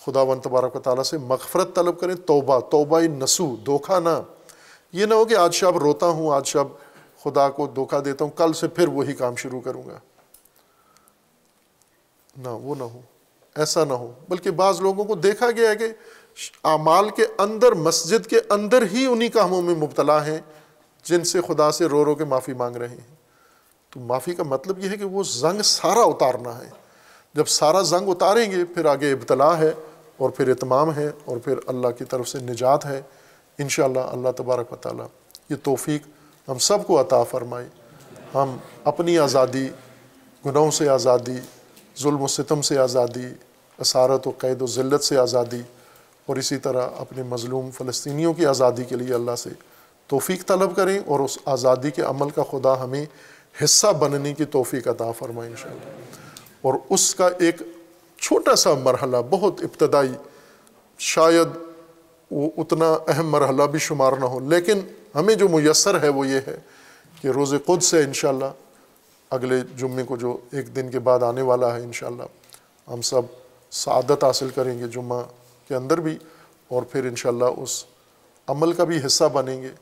खुदावंद तबारक व तआला से मग़फ़रत तलब करें, तौबा, तौबाए नसू, धोखा ना। ये ना हो कि आज शब रोता हूँ, आज शब खुदा को धोखा देता हूँ, कल से फिर वही काम शुरू करूँगा। ना, वो ना हो, ऐसा ना हो। बल्कि बाज़ लोगों को देखा गया है कि आमाल के अंदर, मस्जिद के अंदर ही उन्हीं कामों में मुब्तला हैं जिनसे खुदा से रो रो के माफ़ी मांग रहे हैं। तो माफ़ी का मतलब यह है कि वो जंग सारा उतारना है। जब सारा जंग उतारेंगे फिर आगे इब्तला है और फिर इत्माम है और फिर अल्लाह की तरफ से निजात है। इंशाअल्लाह अल्लाह तबारक व तआला ये तौफीक हम सब को अता फ़रमाए। हम अपनी आज़ादी, गुनाहों से आज़ादी, जुल्म व सितम से आज़ादी, असारत व कैद व ज़िल्लत से आज़ादी, और इसी तरह अपने मज़लूम फ़लस्तीनियों की आज़ादी के लिए अल्लाह से तौफीक तलब करें और उस आज़ादी के अमल का खुदा हमें हिस्सा बनने की तौफीक अता फ़रमाए इंशाअल्लाह। और उसका एक छोटा सा मरहला, बहुत इब्तदाई, शायद वो उतना अहम मरहला भी शुमार ना हो, लेकिन हमें जो मुयसर है वो ये है कि रोज़े क़ुद्स है इंशाअल्लाह, अगले जुम्मे को जो एक दिन के बाद आने वाला है। इंशाअल्लाह हम सब सआदत हासिल करेंगे जुम्मा के अंदर भी, और फिर इंशाअल्लाह उस अमल का भी हिस्सा बनेंगे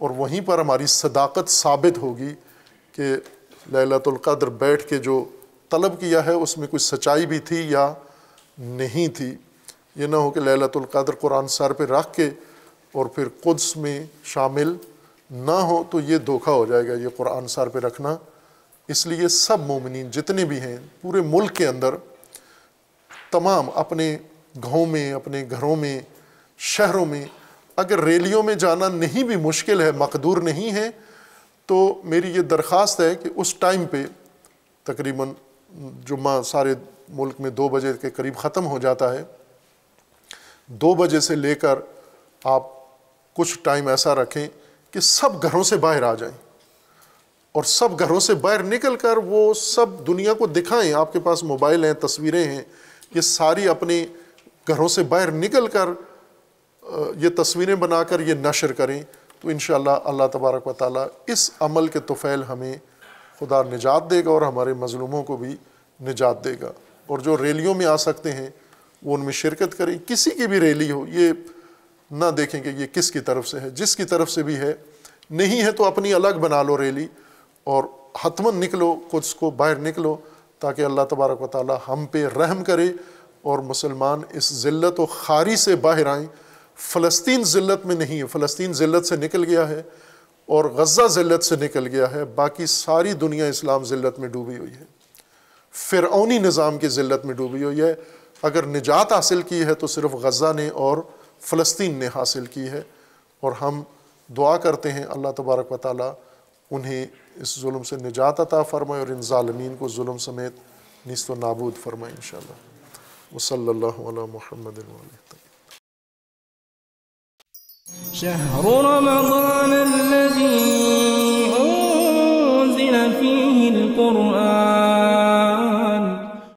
और वहीं पर हमारी सदाकत साबित होगी कि लैलतुल क़द्र बैठ के जो तलब किया है उसमें कुछ सच्चाई भी थी या नहीं थी। ये ना हो कि लैलतुल क़द्र कुरान सर पे रख के और फिर क़ुद्स में शामिल ना हो, तो ये धोखा हो जाएगा। ये कुरान सर पे रखना, इसलिए सब मोमिनीन जितने भी हैं पूरे मुल्क के अंदर, तमाम अपने गाँव में, अपने घरों में, शहरों में, अगर रैलियों में जाना नहीं भी मुश्किल है, मकदूर नहीं है, तो मेरी ये दरख्वास्त है कि उस टाइम पे तकरीबन जुम्मा सारे मुल्क में 2 बजे के करीब ख़त्म हो जाता है। 2 बजे से लेकर आप कुछ टाइम ऐसा रखें कि सब घरों से बाहर आ जाएं और सब घरों से बाहर निकल कर वो सब दुनिया को दिखाएं। आपके पास मोबाइल हैं, तस्वीरें हैं, ये सारी अपने घरों से बाहर निकल कर ये तस्वीरें बनाकर ये नशर करें। तो इंशाअल्लाह अल्लाह तबारक व तआला इस अमल के तुफ़ैल हमें खुदा निजात देगा और हमारे मज़लूमों को भी निजात देगा। और जो रैलियों में आ सकते हैं वो उनमें शिरकत करें, किसी की भी रैली हो, ये ना देखें कि ये किसकी तरफ से है, जिसकी तरफ से भी है, नहीं है तो अपनी अलग बना लो रैली और हतमन निकलो, क़ुद्स को बाहर निकलो, ताकि अल्लाह तबारक व तआला हम पे रहम करे और मुसलमान इस ज़िल्लत व खारी से बाहर आएँ। फ़लस्तीन ज़िल्लत में नहीं है, फ़लस्तीन ज़िल्लत से निकल गया है और गज़ा ज़िल्लत से निकल गया है, बाकी सारी दुनिया इस्लाम ज़िल्लत में डूबी हुई है, फ़िरऔनी निज़ाम की ज़िल्लत में डूबी हुई है। अगर निजात हासिल की है तो सिर्फ़ गज़ा ने और फ़लस्तीन ने हासिल की है। और हम दुआ करते हैं अल्लाह तबारक व तआला उन्हें इस जुल्म से निजात अता फ़रमाए और इन ज़ालिमीन को जुल्म समेत नीस्तो नाबूद फ़रमाए इंशाअल्लाह। वसल्लल्लाहु अला मुहम्मद वाले شهر رمضان الذي أنزل فيه القرآن